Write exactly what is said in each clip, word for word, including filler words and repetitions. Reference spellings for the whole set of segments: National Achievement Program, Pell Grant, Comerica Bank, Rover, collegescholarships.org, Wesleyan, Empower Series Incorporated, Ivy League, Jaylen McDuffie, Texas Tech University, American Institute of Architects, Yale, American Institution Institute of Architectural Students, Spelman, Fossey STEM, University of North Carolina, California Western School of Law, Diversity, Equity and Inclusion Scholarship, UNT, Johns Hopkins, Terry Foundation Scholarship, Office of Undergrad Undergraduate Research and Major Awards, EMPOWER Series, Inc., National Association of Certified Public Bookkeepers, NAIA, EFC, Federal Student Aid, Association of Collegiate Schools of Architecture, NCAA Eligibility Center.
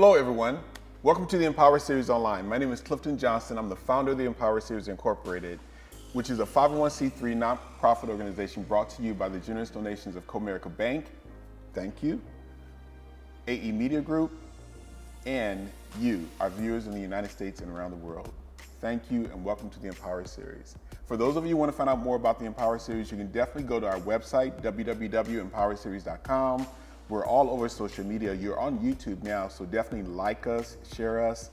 Hello everyone, welcome to the Empower Series Online. My name is Clifton Johnson. I'm the founder of the Empower Series Incorporated, which is a five oh one c three nonprofit organization brought to you by the generous donations of Comerica Bank, thank you, A E Media Group, and you, our viewers in the United States and around the world. Thank you and welcome to the Empower Series. For those of you who want to find out more about the Empower Series, you can definitely go to our website, w w w dot empower series dot com. We're all over social media. You're on YouTube now, so definitely like us, share us.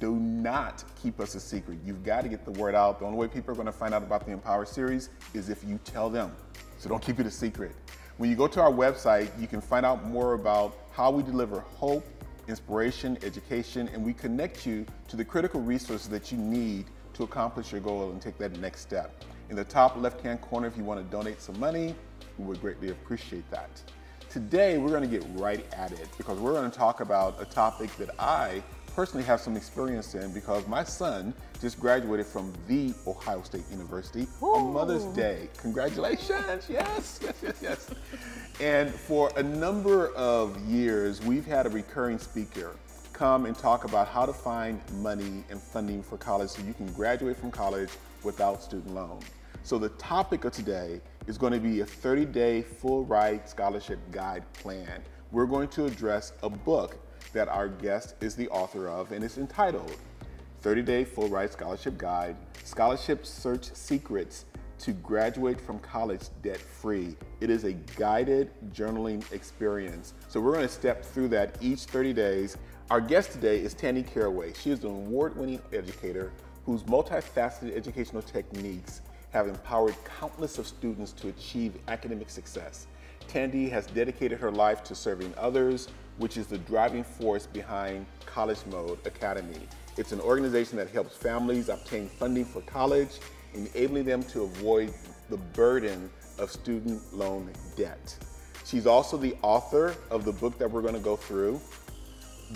Do not keep us a secret. You've got to get the word out. The only way people are going to find out about the Empower Series is if you tell them, so don't keep it a secret. When you go to our website, you can find out more about how we deliver hope, inspiration, education, and we connect you to the critical resources that you need to accomplish your goal and take that next step. In the top left-hand corner, if you want to donate some money, we would greatly appreciate that. Today, we're going to get right at it because we're going to talk about a topic that I personally have some experience in because my son just graduated from the Ohio State University Ooh. on Mother's Day. Congratulations, yes, yes, yes, yes. And for a number of years, we've had a recurring speaker come and talk about how to find money and funding for college so you can graduate from college without student loan. So the topic of today is going to be a thirty-day full-ride scholarship guide plan. We're going to address a book that our guest is the author of, and it's entitled thirty-Day Full-Ride Scholarship Guide, Scholarship Search Secrets to Graduate from College Debt-Free. It is a guided journaling experience. So we're going to step through that each thirty days. Our guest today is Tandy Caraway. She is an award-winning educator whose multifaceted educational techniques have empowered countless of students to achieve academic success. Tandy has dedicated her life to serving others, which is the driving force behind CollegeMode Academy. It's an organization that helps families obtain funding for college, enabling them to avoid the burden of student loan debt. She's also the author of the book that we're going to go through,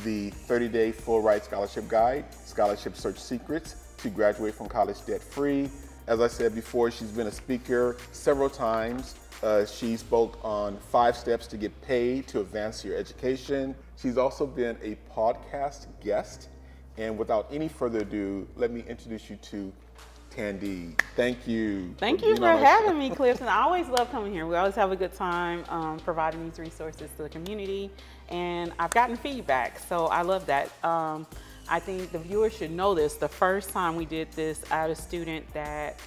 The thirty-Day Full-Ride Scholarship Guide, Scholarship Search Secrets to Graduate from College Debt-Free. As I said before, she's been a speaker several times. Uh, she spoke on five steps to get paid to advance your education. She's also been a podcast guest. And without any further ado, let me introduce you to Tandy. Thank you. Thank you for having me, Clifton. I always love coming here. We always have a good time um, providing these resources to the community. And I've gotten feedback, so I love that. Um, I think the viewers should know this. The first time we did this, I had a student that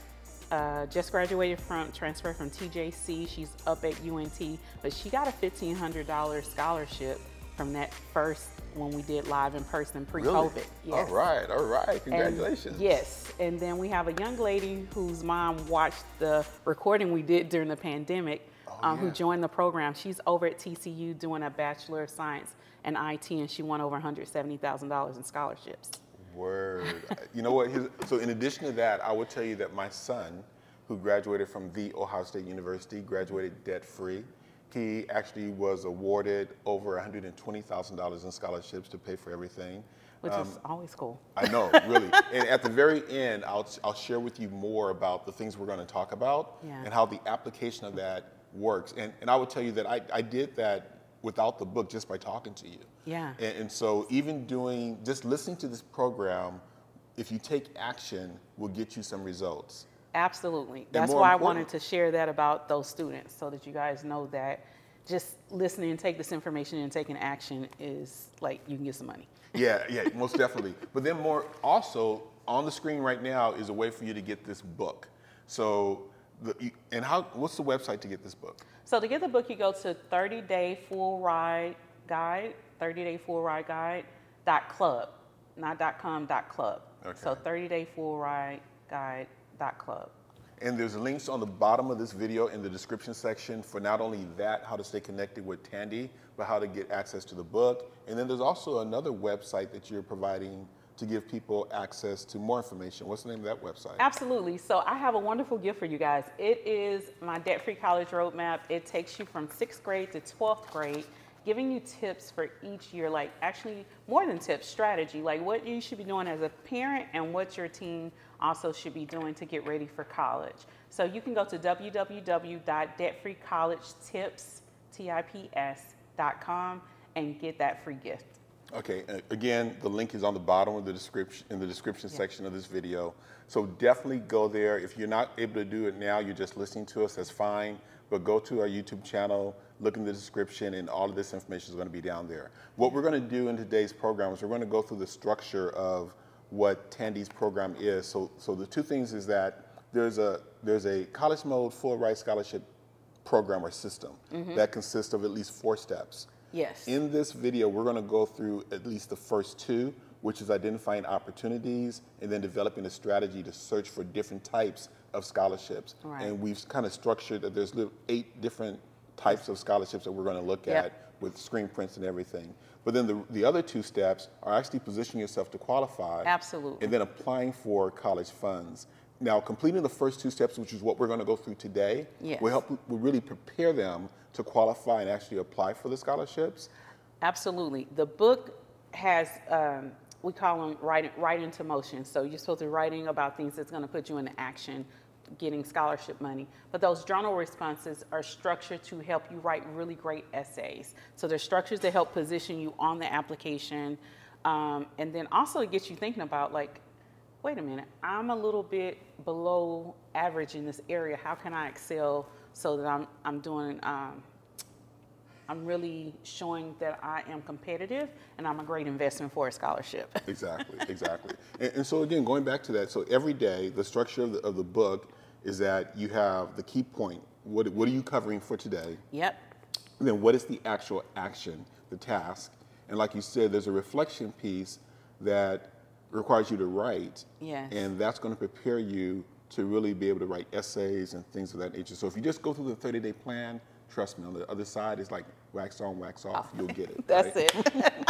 uh, just graduated from, transferred from T J C. She's up at U N T, but she got a fifteen hundred dollar scholarship from that first when we did live in person pre-COVID. Really? Yes. All right, all right, congratulations. And yes, and then we have a young lady whose mom watched the recording we did during the pandemic, oh, um, yeah. who joined the program. She's over at T C U doing a Bachelor of Science and I T, and she won over one hundred seventy thousand dollars in scholarships. Word. You know what? His, so in addition to that, I will tell you that my son, who graduated from the Ohio State University, graduated debt-free. He actually was awarded over one hundred twenty thousand dollars in scholarships to pay for everything. Which um, is always cool. I know, really. And at the very end, I'll, I'll share with you more about the things we're going to talk about yeah. and how the application of that works. And, and I will tell you that I, I did that without the book, just by talking to you. Yeah. And, and so even doing, just listening to this program, if you take action, will get you some results. Absolutely. That's why I wanted to share that about those students, so that you guys know that just listening and take this information and taking action is like, you can get some money. Yeah, yeah, most definitely. But then more also, on the screen right now is a way for you to get this book. So, the, and how, what's the website to get this book? So to get the book, you go to thirty-day full-ride guide, thirty-day full-ride guide dot club, not dot com, dot club. Okay. So thirty-day full-ride guide dot club. And there's links on the bottom of this video in the description section for not only that, how to stay connected with Tandy, but how to get access to the book. And then there's also another website that you're providing to give people access to more information. What's the name of that website? Absolutely. So I have a wonderful gift for you guys. It is my debt-free college roadmap. It takes you from sixth grade to twelfth grade, giving you tips for each year, like actually more than tips, strategy, like what you should be doing as a parent and what your team also should be doing to get ready for college. So you can go to w w w dot debt free college tips dot com and get that free gift. Okay, again, the link is on the bottom of the description, in the description yeah. section of this video. So definitely go there. If you're not able to do it now, you're just listening to us, that's fine. But go to our YouTube channel, look in the description, and all of this information is going to be down there. What we're going to do in today's program is we're going to go through the structure of what Tandy's program is. So, so the two things is that there's a, there's a CollegeMode full-ride scholarship program or system mm-hmm. that consists of at least four steps. Yes. In this video, we're going to go through at least the first two, which is identifying opportunities and then developing a strategy to search for different types of scholarships. Right. And we've kind of structured that there's eight different types of scholarships that we're going to look yep. at with screen prints and everything. But then the, the other two steps are actually positioning yourself to qualify. Absolutely. And then applying for college funds. Now, completing the first two steps, which is what we're going to go through today, yes. will help will really prepare them to qualify and actually apply for the scholarships. Absolutely. The book has, um, we call them right, right into motion. So you're supposed to be writing about things that's going to put you into action, getting scholarship money. But those journal responses are structured to help you write really great essays. So they're structures that help position you on the application. Um, and then also it gets you thinking about, like, wait a minute, I'm a little bit below average in this area. How can I excel so that I'm, I'm doing, um, I'm really showing that I am competitive and I'm a great investment for a scholarship. Exactly, exactly. And, and so again, going back to that, so every day, the structure of the, of the book is that you have the key point. What, what are you covering for today? Yep. And then what is the actual action, the task? And like you said, there's a reflection piece that requires you to write, yes. and that's going to prepare you to really be able to write essays and things of that nature. So if you just go through the thirty-day plan, trust me, on the other side is like wax on, wax off, you'll get it. That's right? it.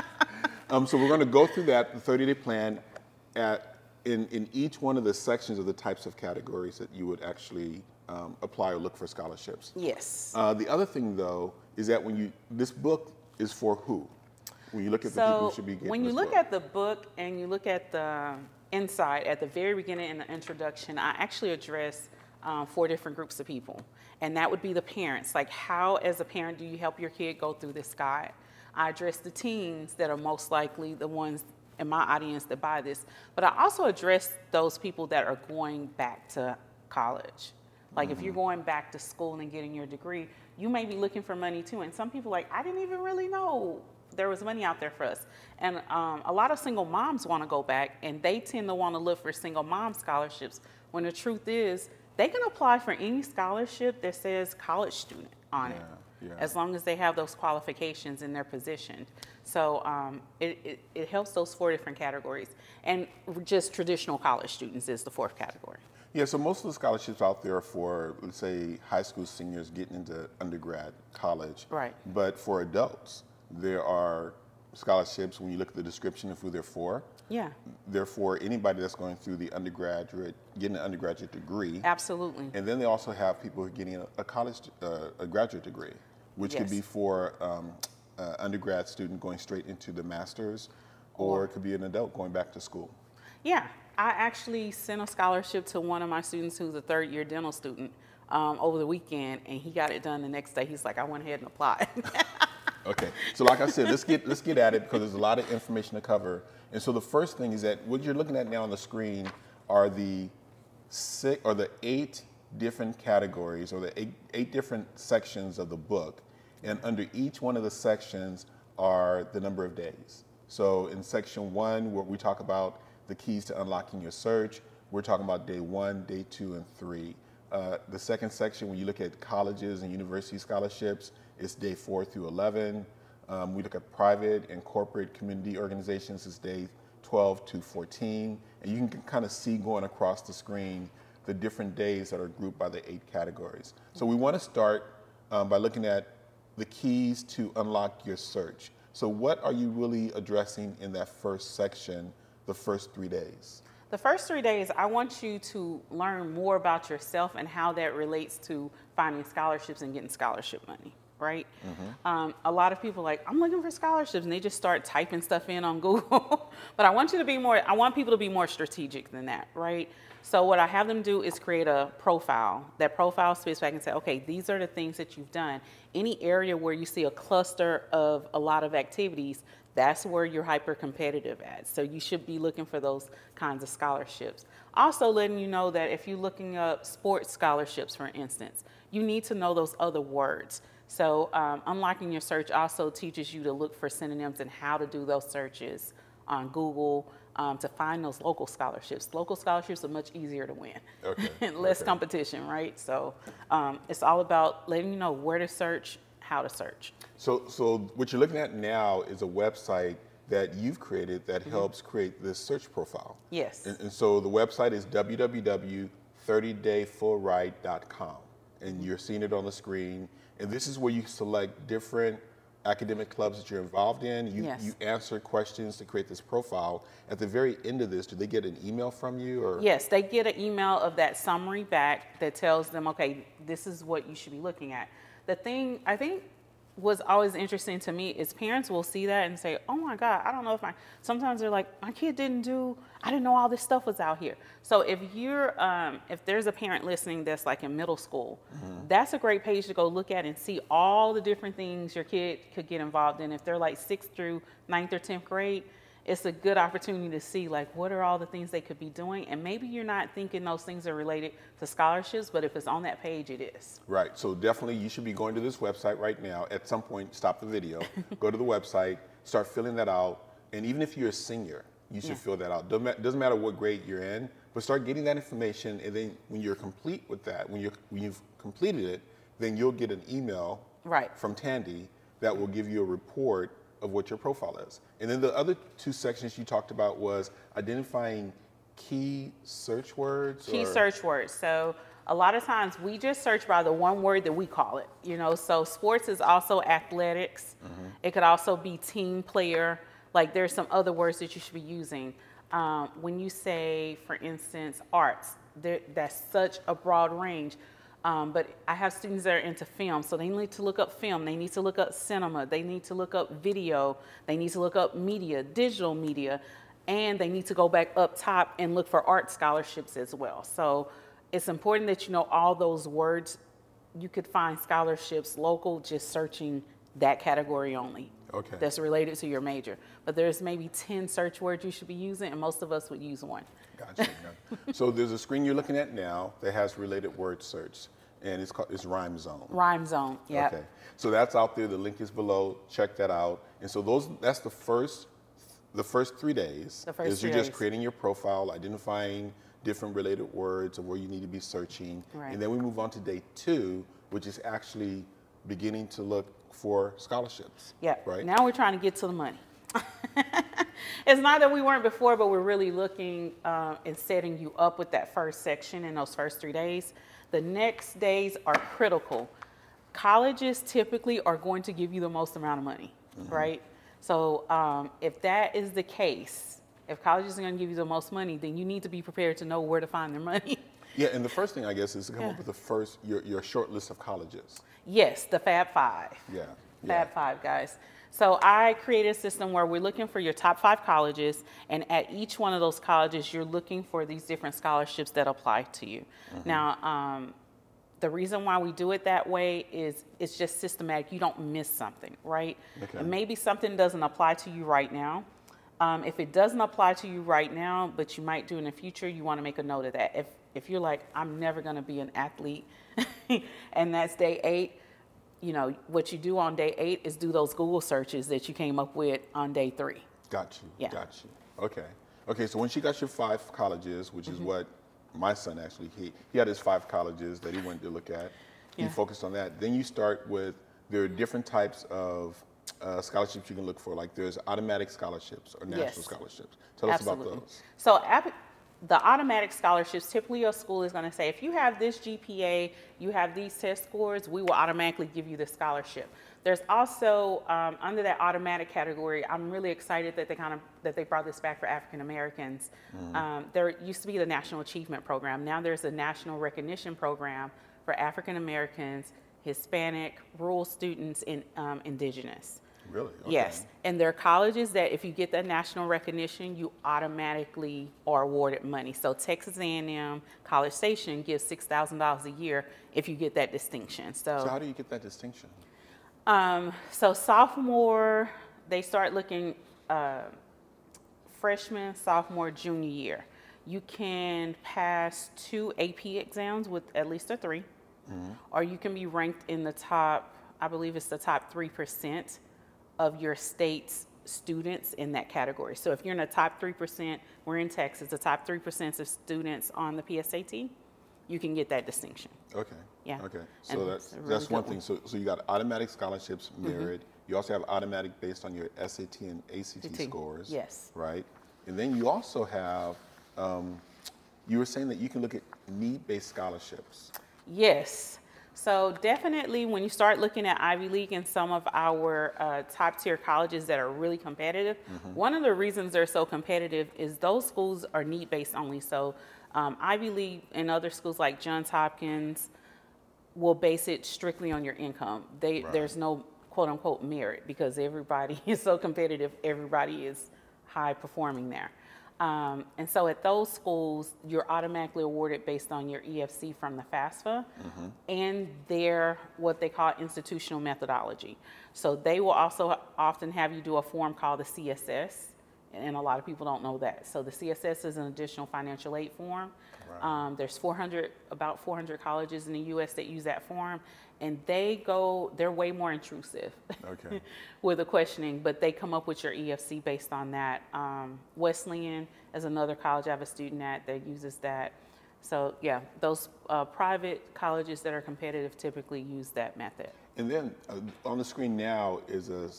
um, so we're going to go through that, the thirty-day plan, at, in, in each one of the sections of the types of categories that you would actually um, apply or look for scholarships. Yes. Uh, the other thing, though, is that when you, this book is for who? When you look at the people who should be getting this book. When you look at the book and you look at the inside, at the very beginning in the introduction, I actually address um, four different groups of people. And that would be the parents. Like, how as a parent do you help your kid go through this guide? I address the teens that are most likely the ones in my audience that buy this. But I also address those people that are going back to college. Like mm-hmm. if you're going back to school and getting your degree, you may be looking for money too. And some people are like, I didn't even really know there was money out there for us. And um, a lot of single moms want to go back, and they tend to want to look for single mom scholarships, when the truth is they can apply for any scholarship that says college student on yeah, it, yeah. as long as they have those qualifications and they're positioned. So um, it, it, it helps those four different categories. And just traditional college students is the fourth category. Yeah, so most of the scholarships out there are for, let's say, high school seniors getting into undergrad, college. Right. But for adults, there are scholarships, when you look at the description of who they're for. Yeah. Therefore, anybody that's going through the undergraduate, getting an undergraduate degree. Absolutely. And then they also have people who are getting a college, uh, a graduate degree, which yes. could be for um, an undergrad student going straight into the master's, or wow. it could be an adult going back to school. Yeah. I actually sent a scholarship to one of my students who's a third year dental student um, over the weekend, and he got it done the next day. He's like, I went ahead and applied. Okay, so like I said, let's get let's get at it, because there's a lot of information to cover. And so the first thing is that what you're looking at now on the screen are the six or the eight different categories, or the eight, eight different sections of the book. And under each one of the sections are the number of days. So in section one, where we talk about the keys to unlocking your search, we're talking about day one, day two, and three. Uh, the second section, when you look at colleges and university scholarships, it's day four through eleven. Um, we look at private and corporate community organizations, it's day twelve to fourteen. And you can kind of see going across the screen the different days that are grouped by the eight categories. So we want to start um, by looking at the keys to unlock your search. So what are you really addressing in that first section, the first three days? The first three days, I want you to learn more about yourself and how that relates to finding scholarships and getting scholarship money, right? Mm-hmm. Um, a lot of people are like, I'm looking for scholarships, and they just start typing stuff in on Google. But I want you to be more, I want people to be more strategic than that, right? So what I have them do is create a profile. That profile space where I can say, okay, these are the things that you've done. Any area where you see a cluster of a lot of activities, that's where you're hyper competitive at. So you should be looking for those kinds of scholarships. Also letting you know that if you're looking up sports scholarships, for instance, you need to know those other words. So um, unlocking your search also teaches you to look for synonyms and how to do those searches on Google um, to find those local scholarships. Local scholarships are much easier to win, okay. less okay. competition, right? So um, it's all about letting you know where to search, how to search. So, so what you're looking at now is a website that you've created that mm-hmm. helps create this search profile. Yes. And, and so the website is w w w dot thirty day full ride dot com, and you're seeing it on the screen. And this is where you select different academic clubs that you're involved in. You, yes. you answer questions to create this profile. At the very end of this, do they get an email from you? Or? Yes, they get an email of that summary back that tells them, okay, this is what you should be looking at. The thing I think was always interesting to me is parents will see that and say, oh my God, I don't know if my, sometimes they're like, my kid didn't do, I didn't know all this stuff was out here. So if you're, um, if there's a parent listening that's like in middle school, mm-hmm. that's a great page to go look at and see all the different things your kid could get involved in. If they're like sixth through ninth or tenth grade, it's a good opportunity to see like what are all the things they could be doing, and maybe you're not thinking those things are related to scholarships, but if it's on that page, it is. Right, so definitely you should be going to this website right now. At some point, stop the video, go to the website, start filling that out, and even if you're a senior, you should yeah. fill that out. Doesn't matter what grade you're in, but start getting that information, and then when you're complete with that, when, you're, when you've completed it, then you'll get an email right. from Tandy that will give you a report of what your profile is. And then the other two sections you talked about was identifying key search words. Key or? search words. So a lot of times we just search by the one word that we call it, you know, so sports is also athletics. Mm-hmm. It could also be team player. Like there's some other words that you should be using. Um, when you say, for instance, arts, there, that's such a broad range. Um, but I have students that are into film, so they need to look up film, they need to look up cinema, they need to look up video, they need to look up media, digital media, and they need to go back up top and look for art scholarships as well. So it's important that you know all those words. You could find scholarships local just searching that category only. Okay. That's related to your major. But there's maybe ten search words you should be using, and most of us would use one. Gotcha. So there's a screen you're looking at now that has related word search, and it's called it's Rhyme Zone. Rhyme Zone, yeah. Okay. So that's out there. The link is below. Check that out. And so those that's the first the first three days. The first is three you're days. Just creating your profile, identifying different related words of where you need to be searching. Right. And then we move on to day two, which is actually beginning to look for scholarships. Yeah. Right. Now we're trying to get to the money. It's not that we weren't before, but we're really looking uh, and setting you up with that first section in those first three days. The next days are critical. Colleges typically are going to give you the most amount of money, mm-hmm. right? So um, if that is the case, if colleges are going to give you the most money, then you need to be prepared to know where to find their money. Yeah, and the first thing, I guess, is to come yeah. up with the first, your, your short list of colleges. Yes, the Fab Five. Yeah. Fab yeah. Five, guys. So I created a system where we're looking for your top five colleges, and at each one of those colleges, you're looking for these different scholarships that apply to you. Mm-hmm. Now, um, the reason why we do it that way is it's just systematic. You don't miss something, right? Okay. And maybe something doesn't apply to you right now. Um, if it doesn't apply to you right now, but you might do in the future, you want to make a note of that. If if you're like, I'm never going to be an athlete, and that's day eight, you know, what you do on day eight is do those Google searches that you came up with on day three. Got you. Yeah. Got you. Okay. Okay, so once you got your five colleges, which mm-hmm. is what my son actually, he, he had his five colleges that he wanted to look at. He yeah. focused on that. Then you start with, there are different types of Uh, scholarships you can look for, like there's automatic scholarships or national yes. scholarships. Tell Absolutely. Us about those. So the automatic scholarships, typically a school is going to say, if you have this G P A, you have these test scores, we will automatically give you the scholarship. There's also um, under that automatic category, I'm really excited that they kind of that they brought this back for African Americans. Mm-hmm. um, there used to be the National Achievement Program. Now there's a National Recognition Program for African Americans Hispanic, rural students, and um, indigenous. Really? Okay. Yes. And there are colleges that if you get that national recognition, you automatically are awarded money. So Texas A and M, College Station gives six thousand dollars a year if you get that distinction. So, so how do you get that distinction? Um, so sophomore, they start looking uh, freshman, sophomore, junior year. You can pass two A P exams with at least a three, mm-hmm. or you can be ranked in the top, I believe it's the top three percent of your state's students in that category. So if you're in the top three percent, we're in Texas, the top three percent of students on the P S A T, you can get that distinction. Okay. Yeah. Okay. So and that's, really that's one, one thing. So, so you got automatic scholarships, merit. Mm-hmm. You also have automatic based on your S A T and A C T scores. Yes. Right. And then you also have, um, you were saying that you can look at need-based scholarships. Yes. So definitely when you start looking at Ivy League and some of our uh, top tier colleges that are really competitive, mm-hmm. one of the reasons they're so competitive is those schools are need-based only. So um, Ivy League and other schools like Johns Hopkins will base it strictly on your income. They, right. There's no quote unquote merit because everybody is so competitive, everybody is high performing there. Um, and so at those schools, you're automatically awarded based on your E F C from the FAFSA mm-hmm. and their, what they call institutional methodology. So they will also often have you do a form called the C S S, and a lot of people don't know that. So the C S S is an additional financial aid form. Right. Um, there's four hundred, about four hundred colleges in the U S that use that form, and they go, they're way more intrusive okay. with the questioning, but they come up with your E F C based on that. Um, Wesleyan is another college I have a student at that uses that. So yeah, those uh, private colleges that are competitive typically use that method. And then uh, on the screen now is a,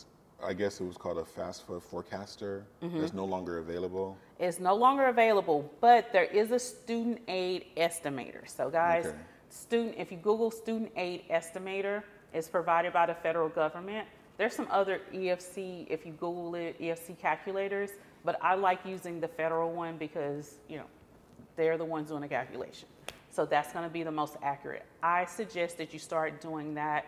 I guess it was called a FAFSA forecaster. Mm-hmm. It's no longer available. It's no longer available, but there is a student aid estimator. So guys, okay. student, if you Google student aid estimator, it's provided by the federal government. There's some other E F C, if you Google it, E F C calculators, but I like using the federal one because, you know, they're the ones doing the calculation. So that's gonna be the most accurate. I suggest that you start doing that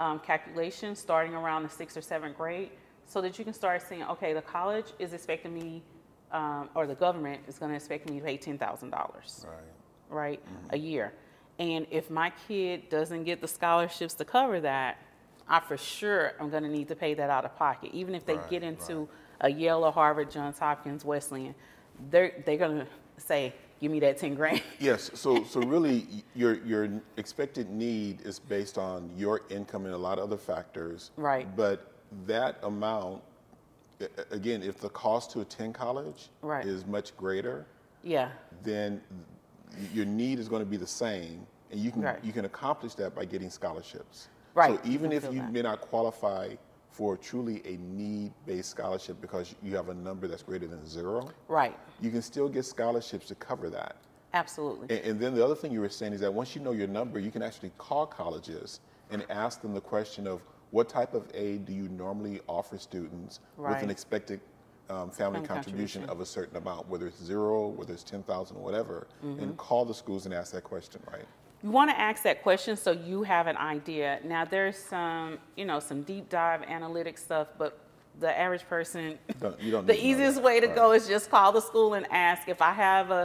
Um, calculation starting around the sixth or seventh grade so that you can start seeing, okay, the college is expecting me um, or the government is going to expect me to pay ten thousand dollars right, right mm-hmm. a year. And if my kid doesn't get the scholarships to cover that, I for sure am going to need to pay that out of pocket. Even if they right, get into right. a Yale or Harvard, Johns Hopkins, Wesleyan, they're, they're going to say, give me that ten grand. Yes, so so really your your expected need is based on your income and a lot of other factors. Right. But that amount, again, if the cost to attend college right. is much greater, yeah. then your need is going to be the same, and you can right. you can accomplish that by getting scholarships. Right. So even if you that. may not qualify for truly a need-based scholarship because you have a number that's greater than zero, right? You can still get scholarships to cover that. Absolutely. And, and then the other thing you were saying is that once you know your number, you can actually call colleges and ask them the question of what type of aid do you normally offer students right. with an expected um, family contribution, contribution of a certain amount, whether it's zero, whether it's ten thousand or whatever, mm-hmm. and call the schools and ask that question, right? You want to ask that question so you have an idea. Now there's some, you know, some deep dive analytic stuff, but the average person, don't, you don't the easiest way to right. go is just call the school and ask, if I have a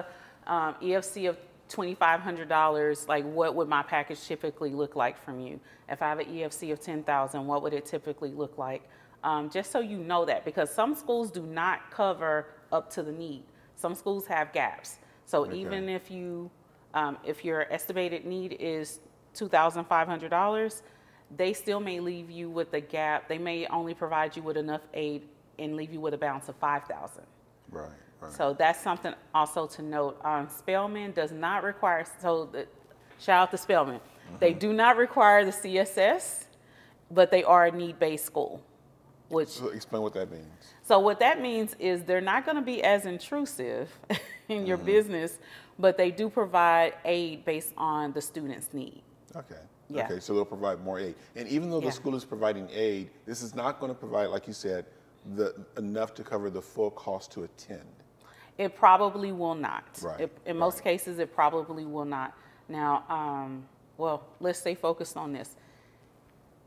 um, E F C of twenty-five hundred dollars, like what would my package typically look like from you? If I have an E F C of ten thousand, what would it typically look like? Um, just so you know that, because some schools do not cover up to the need. Some schools have gaps. So okay. even if you Um, if your estimated need is two thousand five hundred dollars, they still may leave you with a gap. They may only provide you with enough aid and leave you with a balance of five thousand dollars. Right, right. So that's something also to note. Um, Spelman does not require, so the, shout out to Spelman. Mm-hmm. They do not require the C S S, but they are a need-based school. Which, so explain what that means. So what that means is they're not going to be as intrusive in your mm-hmm. business, but they do provide aid based on the student's need. Okay. Yeah. Okay, so they'll provide more aid. And even though the yeah. school is providing aid, this is not going to provide, like you said, the enough to cover the full cost to attend. It probably will not. Right. It, in right. most cases, it probably will not. Now, um, well, let's stay focused on this.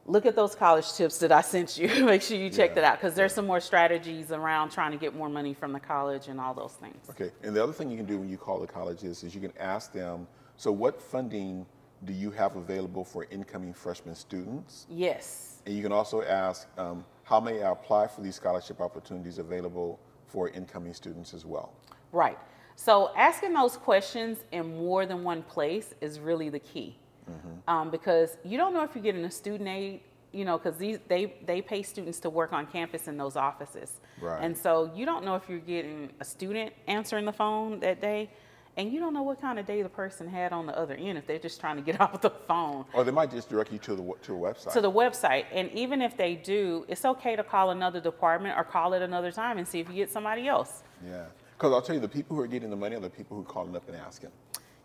look at those college tips that I sent you. Make sure you check yeah. that out, because there's yeah. some more strategies around trying to get more money from the college and all those things. Okay, and the other thing you can do when you call the colleges is you can ask them, so what funding do you have available for incoming freshman students? Yes. And you can also ask, um, how may I apply for these scholarship opportunities available for incoming students as well? Right, so asking those questions in more than one place is really the key. Mm-hmm. um, because you don't know if you're getting a student aid, you know, because these they they pay students to work on campus in those offices, right. and so you don't know if you're getting a student answering the phone that day, and you don't know what kind of day the person had on the other end, if they're just trying to get off the phone. Or they might just direct you to the to a website. To the website, and even if they do, it's okay to call another department or call it another time and see if you get somebody else. Yeah, because I'll tell you, the people who are getting the money are the people who are calling up and asking.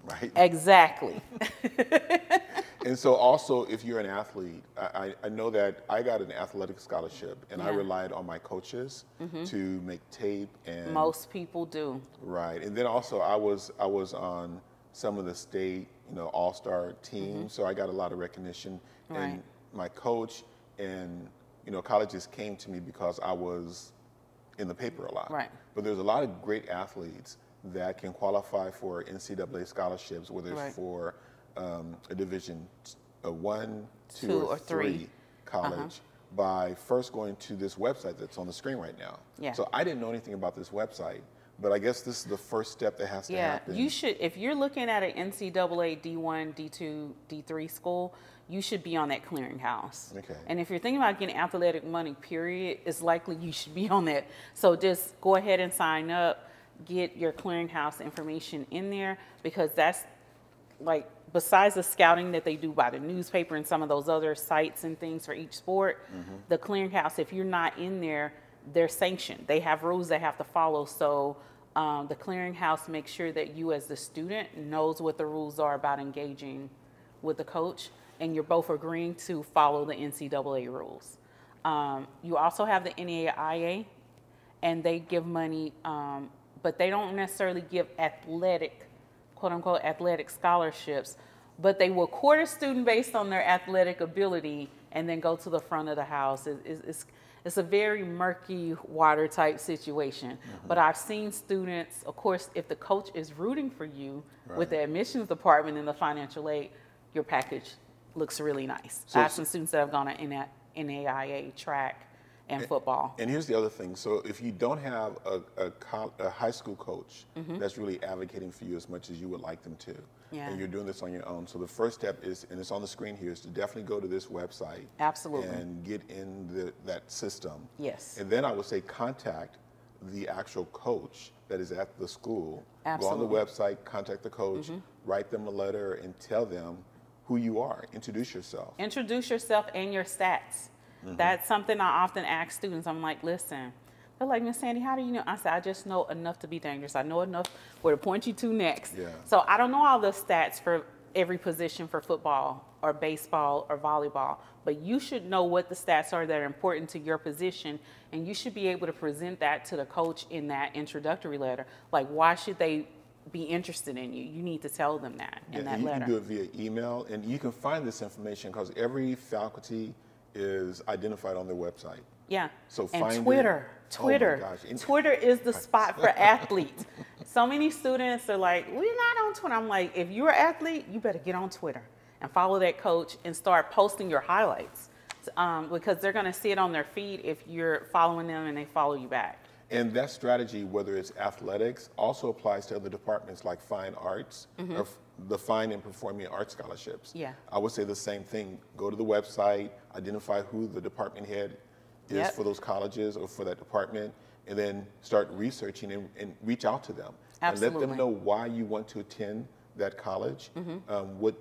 Right? Exactly. And so also, if you're an athlete, I, I know that I got an athletic scholarship, and yeah. I relied on my coaches mm-hmm. to make tape. And most people do. Right. And then also, I was I was on some of the state, you know, all-star teams, mm-hmm. so I got a lot of recognition. Right. And my coach and, you know, colleges came to me because I was in the paper a lot. Right. But there's a lot of great athletes that can qualify for N C double A scholarships, whether right. it's for um, a division a one, two, two or, or three, three. college, uh-huh. by first going to this website that's on the screen right now. Yeah. So I didn't know anything about this website, but I guess this is the first step that has to yeah. happen. You should, if you're looking at an N C double A D one, D two, D three school, you should be on that clearinghouse. Okay. And if you're thinking about getting athletic money, period, it's likely you should be on that. So just go ahead and sign up. Get your clearinghouse information in there, because that's like, besides the scouting that they do by the newspaper and some of those other sites and things for each sport, mm-hmm. the clearinghouse, if you're not in there, they're sanctioned. They have rules they have to follow. So um, the clearinghouse makes sure that you as the student knows what the rules are about engaging with the coach, and you're both agreeing to follow the N C double A rules. Um, you also have the N A I A, and they give money, um, but they don't necessarily give athletic, quote unquote, athletic scholarships, but they will court a student based on their athletic ability and then go to the front of the house. It, it, it's, it's a very murky water type situation. Mm-hmm. But I've seen students, of course, if the coach is rooting for you right. with the admissions department and the financial aid, your package looks really nice. So I have some students that have gone to N A I A track and football. And here's the other thing. So if you don't have a, a, a high school coach mm-hmm. that's really advocating for you as much as you would like them to, yeah. and you're doing this on your own, so the first step is, and it's on the screen here, is to definitely go to this website. Absolutely. And get in the, that system. Yes. And then I would say contact the actual coach that is at the school. Absolutely. Go on the website, contact the coach, mm-hmm. write them a letter, and tell them who you are. Introduce yourself. Introduce yourself and your stats. Mm-hmm. That's something I often ask students. I'm like, listen, they're like, Miss Sandy, how do you know? I said, I just know enough to be dangerous. I know enough where to point you to next. Yeah. So I don't know all the stats for every position for football or baseball or volleyball, but you should know what the stats are that are important to your position, and you should be able to present that to the coach in that introductory letter. Like, why should they be interested in you? You need to tell them that in yeah, that and you letter. You can do it via email, and you can find this information because every faculty is identified on their website. Yeah. So and find Twitter. It. Twitter. Oh my gosh. Twitter is the spot for athletes. So many students are like, we're not on Twitter. I'm like, if you're an athlete, you better get on Twitter and follow that coach and start posting your highlights, um, because they're going to see it on their feed if you're following them and they follow you back. And that strategy, whether it's athletics, also applies to other departments like fine arts mm-hmm. or the fine and performing arts scholarships. Yeah. I would say the same thing. Go to the website, identify who the department head is yep. for those colleges or for that department, and then start researching and, and reach out to them. Absolutely. And let them know why you want to attend that college, mm-hmm. um, what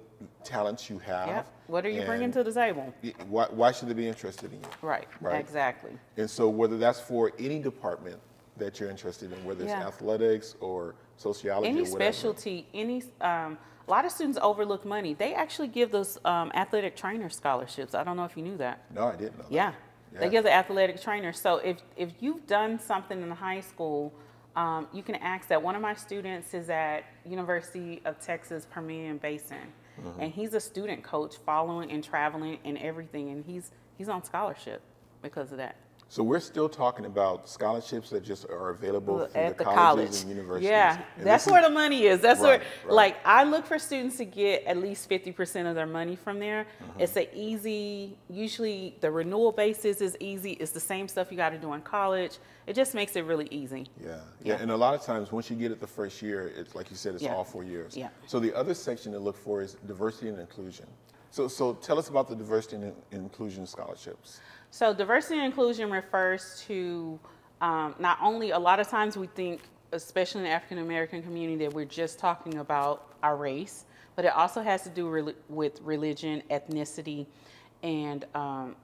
talents you have. Yep. What are you bringing to the table? Why, why should they be interested in you? Right. Right, exactly. And so whether that's for any department that you're interested in, whether yeah. it's athletics or sociology any or whatever. Specialty, any um, a lot of students overlook money. They actually give those um, athletic trainer scholarships. I don't know if you knew that. No, I didn't know that. Yeah. yeah. They give the athletic trainer. So if, if you've done something in high school, um, you can ask that. One of my students is at University of Texas, Permian Basin. Mm-hmm. And he's a student coach, following and traveling and everything, and he's he's on scholarship because of that. So we're still talking about scholarships that just are available at the, the colleges college. and universities. Yeah, and that's where is, the money is. That's right, where, right. like, I look for students to get at least fifty percent of their money from there. Mm-hmm. It's an easy, usually the renewal basis is easy. It's the same stuff you got to do in college. It just makes it really easy. Yeah. yeah, yeah. And a lot of times, once you get it the first year, it's like you said, it's yeah. all four years. Yeah. So the other section to look for is diversity and inclusion. So, so tell us about the diversity and inclusion scholarships. So diversity and inclusion refers to um, not only, a lot of times we think, especially in the African American community, that we're just talking about our race, but it also has to do re with religion, ethnicity, and um,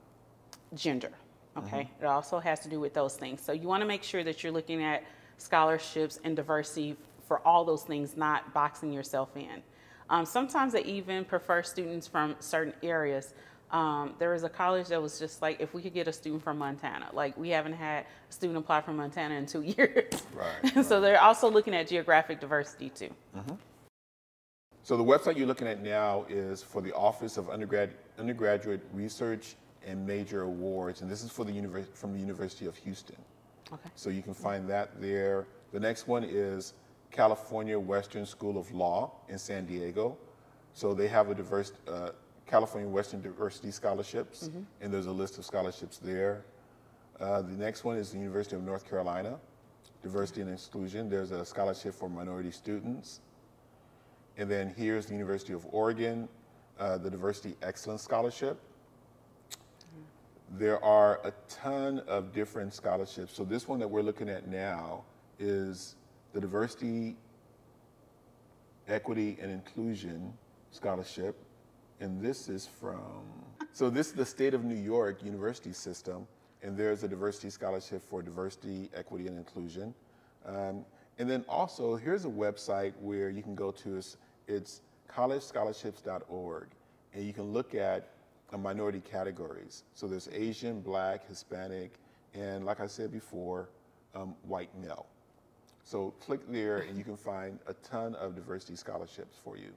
gender, okay? Mm-hmm. It also has to do with those things. So you wanna make sure that you're looking at scholarships and diversity for all those things, not boxing yourself in. Um, sometimes they even prefer students from certain areas. Um, there was a college that was just like, if we could get a student from Montana, like we haven't had a student apply from Montana in two years. Right. right. So they're also looking at geographic diversity too. Mm-hmm. So the website you're looking at now is for the Office of Undergrad Undergraduate Research and Major Awards, and this is for the univers from the University of Houston. Okay. So you can find that there. The next one is California Western School of Law in San Diego. So they have a diverse uh, California Western Diversity Scholarships, mm-hmm. and there's a list of scholarships there. Uh, the next one is the University of North Carolina, Diversity and Inclusion. There's a scholarship for minority students. And then here's the University of Oregon, uh, the Diversity Excellence Scholarship. Mm-hmm. There are a ton of different scholarships. So this one that we're looking at now is the Diversity, Equity, and Inclusion Scholarship. And this is from, so this is the State of New York University System, and there's a diversity scholarship for diversity, equity, and inclusion. Um, and then also, here's a website where you can go to, it's, it's college scholarships dot org, and you can look at uh, minority categories. So there's Asian, Black, Hispanic, and like I said before, um, white male. So click there, and you can find a ton of diversity scholarships for you.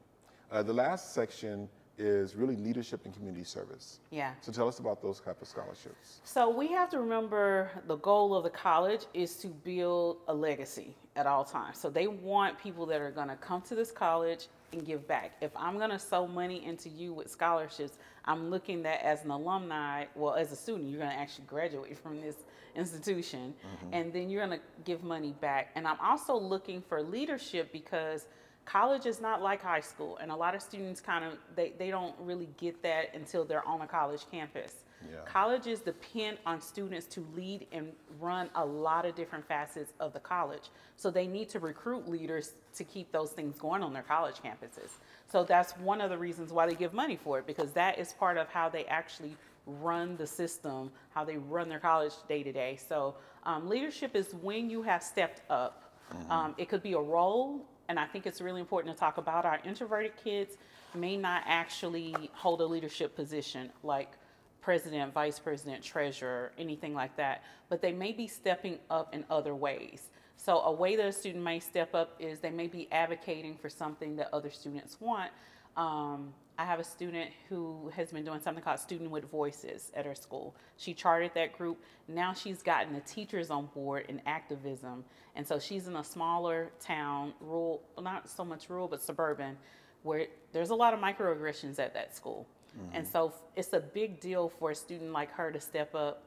Uh, the last section is really leadership and community service. Yeah. So tell us about those type of scholarships. So we have to remember the goal of the college is to build a legacy at all times. So they want people that are gonna come to this college and give back. If I'm gonna sow money into you with scholarships, I'm looking that as an alumni, well, as a student, you're gonna actually graduate from this institution, mm-hmm. and then you're gonna give money back. And I'm also looking for leadership because college is not like high school, and a lot of students kind of, they, they don't really get that until they're on a college campus. Yeah. Colleges depend on students to lead and run a lot of different facets of the college. So they need to recruit leaders to keep those things going on their college campuses. So that's one of the reasons why they give money for it, because that is part of how they actually run the system, how they run their college day to day. So um, leadership is when you have stepped up. Mm-hmm. um, it could be a role. And I think it's really important to talk about our introverted kids may not actually hold a leadership position like president, vice president, treasurer, anything like that, but they may be stepping up in other ways. So a way that a student may step up is they may be advocating for something that other students want. Um, I have a student who has been doing something called Student with Voices at her school. She chartered that group. Now she's gotten the teachers on board in activism. And so she's in a smaller town, rural, not so much rural, but suburban, where there's a lot of microaggressions at that school. Mm-hmm. And so it's a big deal for a student like her to step up.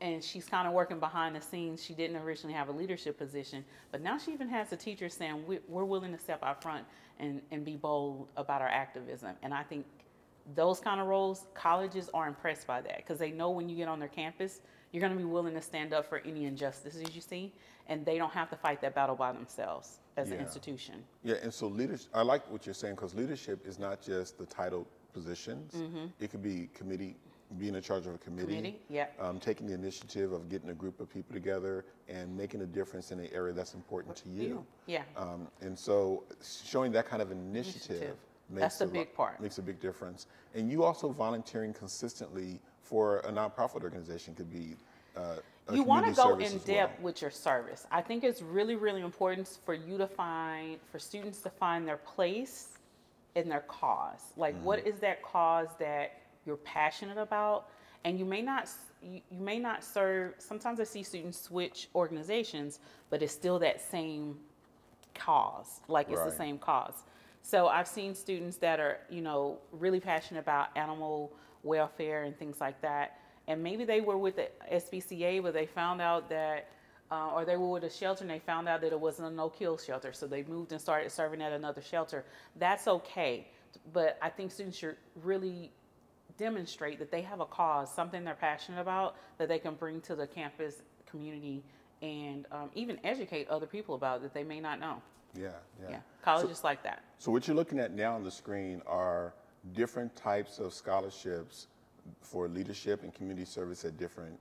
And she's kind of working behind the scenes. She didn't originally have a leadership position, but now she even has a teacher saying, we're willing to step out front and, and be bold about our activism. And I think those kind of roles, colleges are impressed by that because they know when you get on their campus, you're going to be willing to stand up for any injustices you see, and they don't have to fight that battle by themselves as yeah. an institution. Yeah, and so leadership, I like what you're saying, because leadership is not just the title positions. Mm-hmm. It could be committee, being in charge of a committee, committee? Yeah. Um, taking the initiative of getting a group of people together and making a difference in an area that's important to you. Yeah. Um, and so showing that kind of initiative, initiative. Makes that's a, a big part. Makes a big difference. And you also volunteering consistently for a nonprofit organization could be uh, a you want to go in depth well. with your service. I think it's really, really important for you to find, for students to find their place in their cause. Like, mm-hmm. what is that cause that you're passionate about? And you may not, you may not serve, sometimes I see students switch organizations, but it's still that same cause, like it's right. the same cause. So I've seen students that are, you know, really passionate about animal welfare and things like that. And maybe they were with the S B C A, but they found out that, uh, or they were with a shelter and they found out that it wasn't a no-kill shelter. So they moved and started serving at another shelter. That's okay. But I think students should really demonstrate that they have a cause, something they're passionate about that they can bring to the campus community and um, even educate other people about that they may not know. Yeah, yeah. yeah. College so, is like that. So what you're looking at now on the screen are different types of scholarships for leadership and community service at different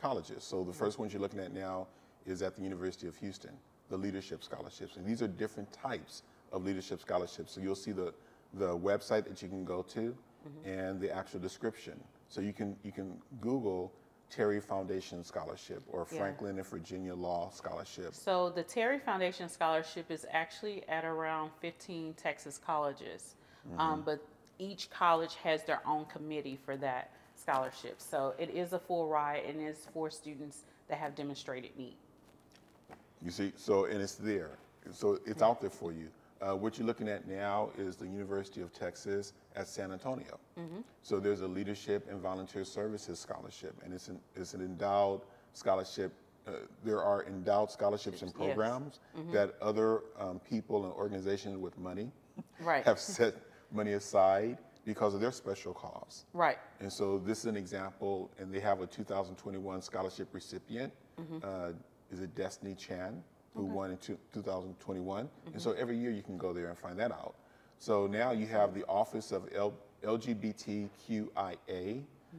colleges. So the first ones you're looking at now is at the University of Houston, the leadership scholarships. And these are different types of leadership scholarships. So you'll see the, the website that you can go to mm-hmm. and the actual description. So you can, you can Google Terry Foundation Scholarship or Franklin yeah. and Virginia Law Scholarship. So the Terry Foundation Scholarship is actually at around fifteen Texas colleges. Mm-hmm. um, but each college has their own committee for that scholarship. So it is a full ride and it is for students that have demonstrated need. You see, so, and it's there. So it's out there for you. Uh, what you're looking at now is the University of Texas at San Antonio. Mm-hmm. So there's a Leadership and Volunteer Services Scholarship, and it's an, it's an endowed scholarship. Uh, there are endowed scholarships and programs yes. mm-hmm. that other um, people and organizations with money right. have set money aside because of their special cause. Right. And so this is an example, and they have a two thousand twenty-one scholarship recipient. Mm-hmm. uh, is it Destiny Chan, who okay. won in two thousand twenty-one. Mm-hmm. And so every year you can go there and find that out. So now you have the Office of L G B T Q I A,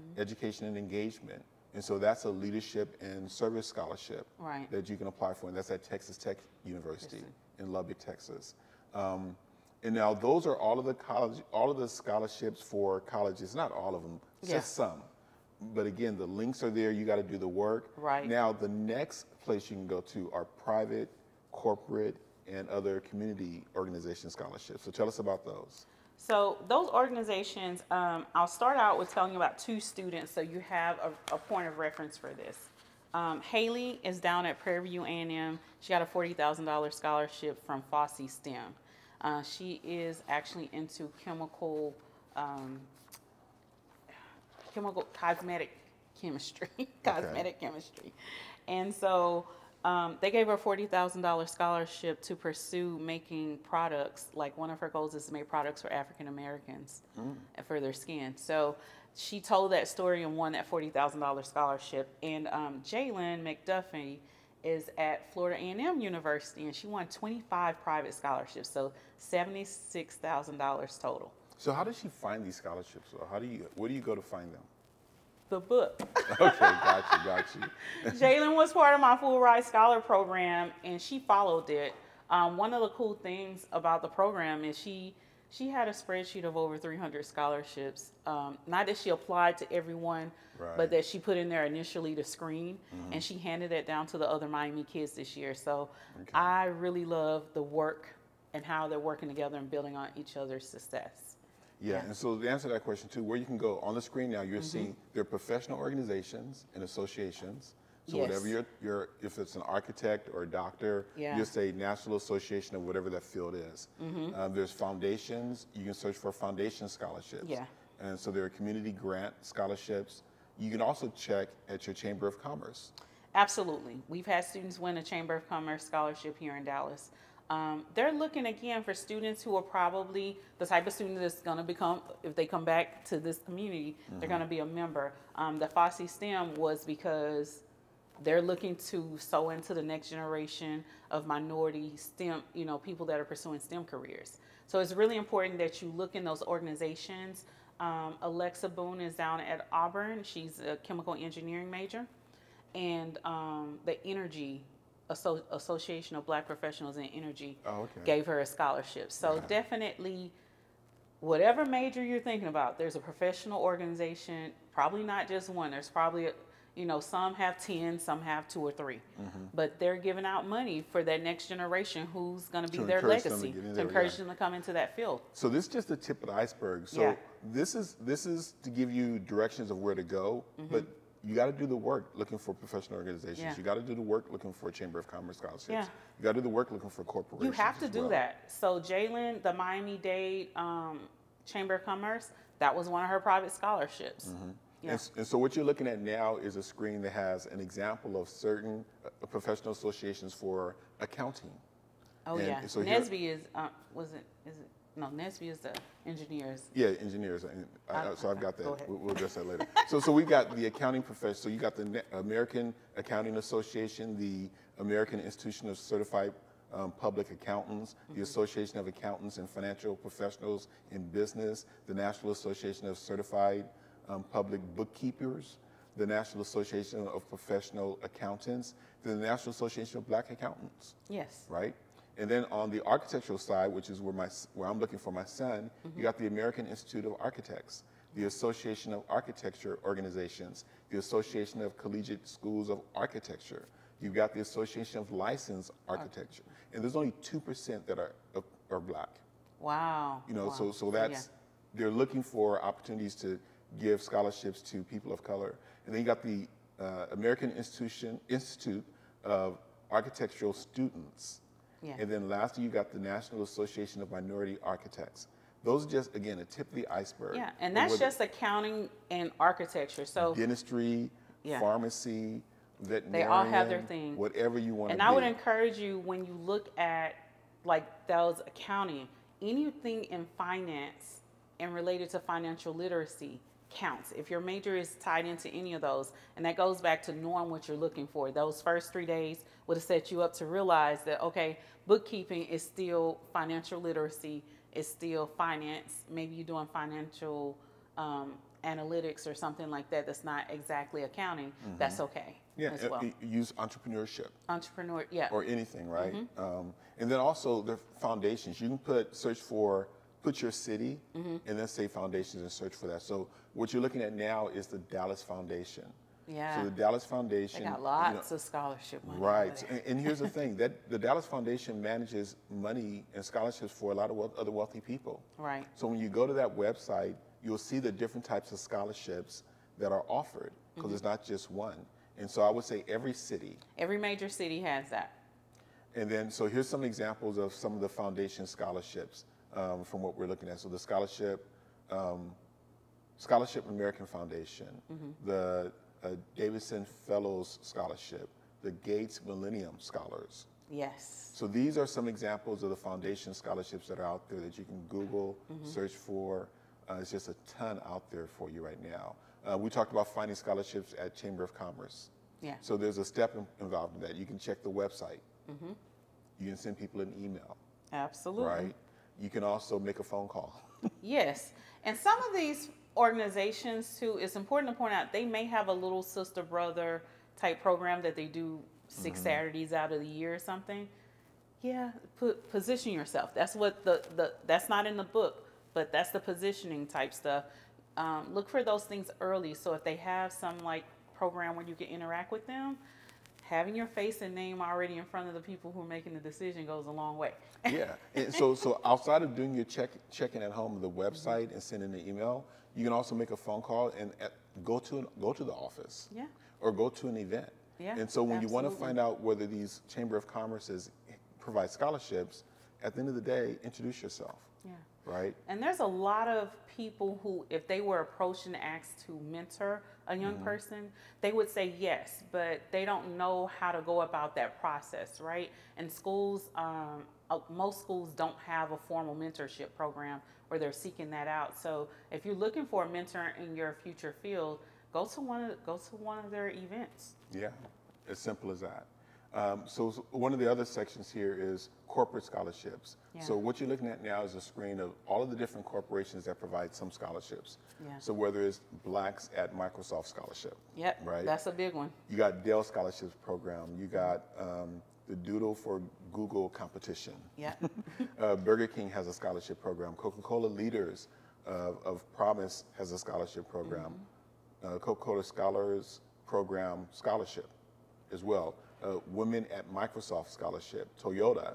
mm-hmm. Education and Engagement. And so that's a leadership and service scholarship right. that you can apply for, and that's at Texas Tech University in Lubbock, Texas. Um, And now those are all of the college, all of the scholarships for colleges, not all of them, yeah. just some. But again, the links are there. You got to do the work. Right. Now, the next place you can go to are private, corporate, and other community organization scholarships. So tell us about those. So those organizations, um, I'll start out with telling you about two students so you have a, a point of reference for this. Um, Haley is down at Prairie View A and M. She got a forty thousand dollar scholarship from Fossey STEM. Uh, she is actually into chemical, um, chemical, cosmetic chemistry, cosmetic okay. chemistry. And so um, they gave her a forty thousand dollar scholarship to pursue making products. Like, one of her goals is to make products for African Americans mm. for their skin. So she told that story and won that forty thousand dollar scholarship. And um, Jaylen McDuffie is at Florida A and M University, and she won twenty-five private scholarships, so seventy-six thousand dollars total. So how does she find these scholarships? Or how do you, where do you go to find them? The book. Okay, got you, got you. Jaylen was part of my Full Ride Scholar program, and she followed it. Um, one of the cool things about the program is she she had a spreadsheet of over three hundred scholarships. Um, not that she applied to everyone, right. but that she put in there initially to screen, mm-hmm. and she handed that down to the other Miami kids this year. So okay. I really love the work and how they're working together and building on each other's success. Yeah, yeah. and so to answer that question too, where you can go on the screen now, you're mm-hmm. seeing their professional organizations and associations. So yes. whatever you're, you're, if it's an architect or a doctor, yeah. just say National Association of whatever that field is. Mm-hmm. um, there's foundations. You can search for foundation scholarships. Yeah. And so there are community grant scholarships. You can also check at your Chamber of Commerce. Absolutely. We've had students win a Chamber of Commerce scholarship here in Dallas. Um, they're looking, again, for students who are probably the type of student that's going to become, if they come back to this community, mm-hmm. they're going to be a member. Um, the Fossey STEM was because they're looking to sow into the next generation of minority STEM, you know, people that are pursuing STEM careers. So it's really important that you look in those organizations. Um, Alexa Boone is down at Auburn. She's a chemical engineering major. And um, the Energy Asso Association of Black Professionals in Energy oh, okay. gave her a scholarship. So yeah. definitely, whatever major you're thinking about, there's a professional organization, probably not just one. There's probably a, you know, some have ten, some have two or three, mm-hmm. but they're giving out money for that next generation who's going to be their legacy, to, to encourage yeah. them to come into that field. So this is just the tip of the iceberg. So yeah. this is this is to give you directions of where to go, mm-hmm. but you got to do the work looking for professional organizations. Yeah. You got to do the work looking for Chamber of Commerce scholarships. Yeah. You got to do the work looking for corporations. You have to do well. that. So Jaylen, the Miami-Dade um, Chamber of Commerce, that was one of her private scholarships. Mm-hmm. Yeah. And, and so what you're looking at now is a screen that has an example of certain uh, professional associations for accounting. Oh, and, yeah. And so N S B E is, uh, was it, is it? No, N S B E is the engineers. Yeah, engineers. I, I, so I've got that. Go we'll, we'll address that later. so, so we've got the accounting profession. So you got the ne American Accounting Association, the American Institution of Certified um, Public Accountants, mm-hmm. the Association of Accountants and Financial Professionals in Business, the National Association of Certified um, Public Bookkeepers, the National Association of Professional Accountants, the National Association of Black Accountants. Yes. Right. And then on the architectural side, which is where my where I'm looking for my son, mm-hmm. you got the American Institute of Architects, the Association of Architecture Organizations, the Association of Collegiate Schools of Architecture. You've got the Association of Licensed Architecture, Arch and there's only two percent that are are black. Wow. You know, wow. so so that's yeah. they're looking for opportunities to give scholarships to people of color, and then you got the uh, American Institution Institute of Architectural Students. Yeah. And then lastly, you got the National Association of Minority Architects. Those are just, again, a tip of the iceberg. Yeah, and that's just accounting and architecture. So dentistry, yeah. pharmacy, veterinarian. They all have their thing. Whatever you want to do. And I would encourage you, when you look at, like, those accounting, anything in finance and related to financial literacy counts. If your major is tied into any of those, and that goes back to knowing what you're looking for. Those first three days would have set you up to realize that, okay, bookkeeping is still financial literacy, it's still finance. Maybe you're doing financial um, analytics or something like that that's not exactly accounting. Mm-hmm. That's okay. Yeah, as well. Use entrepreneurship. Entrepreneur, yeah. Or anything, right? Mm-hmm. um, and then also the foundations. You can put search for put your city, mm-hmm. and then say foundations and search for that. So what you're looking at now is the Dallas Foundation. Yeah. So the Dallas Foundation. They got lots you know, of scholarship money. Right. And, and here's the thing, that the Dallas Foundation manages money and scholarships for a lot of wealth, other wealthy people. Right. So when you go to that website, you'll see the different types of scholarships that are offered, because mm-hmm. it's not just one. And so I would say every city. Every major city has that. And then, so here's some examples of some of the foundation scholarships. Um, from what we're looking at. So the Scholarship um, Scholarship American Foundation, mm-hmm. the uh, Davidson Fellows Scholarship, the Gates Millennium Scholars. Yes. So these are some examples of the foundation scholarships that are out there that you can Google, mm-hmm. search for. Uh, it's just a ton out there for you right now. Uh, we talked about finding scholarships at Chamber of Commerce. Yeah. So there's a step in, involved in that. You can check the website. Mm-hmm. You can send people an email. Absolutely. Right? You can also make a phone call. Yes. And some of these organizations, too, it's important to point out, they may have a little sister, brother type program that they do six mm-hmm. Saturdays out of the year or something. Yeah, position yourself. That's what the, the that's not in the book, but that's the positioning type stuff. Um, look for those things early. So if they have some like program where you can interact with them, having your face and name already in front of the people who are making the decision goes a long way. Yeah, and so so outside of doing your check checking at home, the website, mm-hmm. and sending an email, you can also make a phone call and at, go to an, go to the office. Yeah. Or go to an event. Yeah. And so when absolutely. You want to find out whether these Chamber of Commerces provide scholarships, at the end of the day, introduce yourself. Yeah. Right. And there's a lot of people who, if they were approached and asked to mentor a young mm-hmm. person, they would say yes, but they don't know how to go about that process, right? And schools, um, most schools don't have a formal mentorship program where they're seeking that out. So if you're looking for a mentor in your future field, go to one of go to one of their events. Yeah, as simple as that. Um, so one of the other sections here is corporate scholarships. Yeah. So what you're looking at now is a screen of all of the different corporations that provide some scholarships. Yeah. So whether it's Blacks at Microsoft Scholarship. Yep, right? That's a big one. You got Dell Scholarships Program. You got um, the Doodle for Google competition. Yeah. uh, Burger King has a scholarship program. Coca-Cola Leaders uh, of Promise has a scholarship program. Mm-hmm. uh, Coca-Cola Scholars program scholarship as well. Uh, Women at Microsoft Scholarship, Toyota,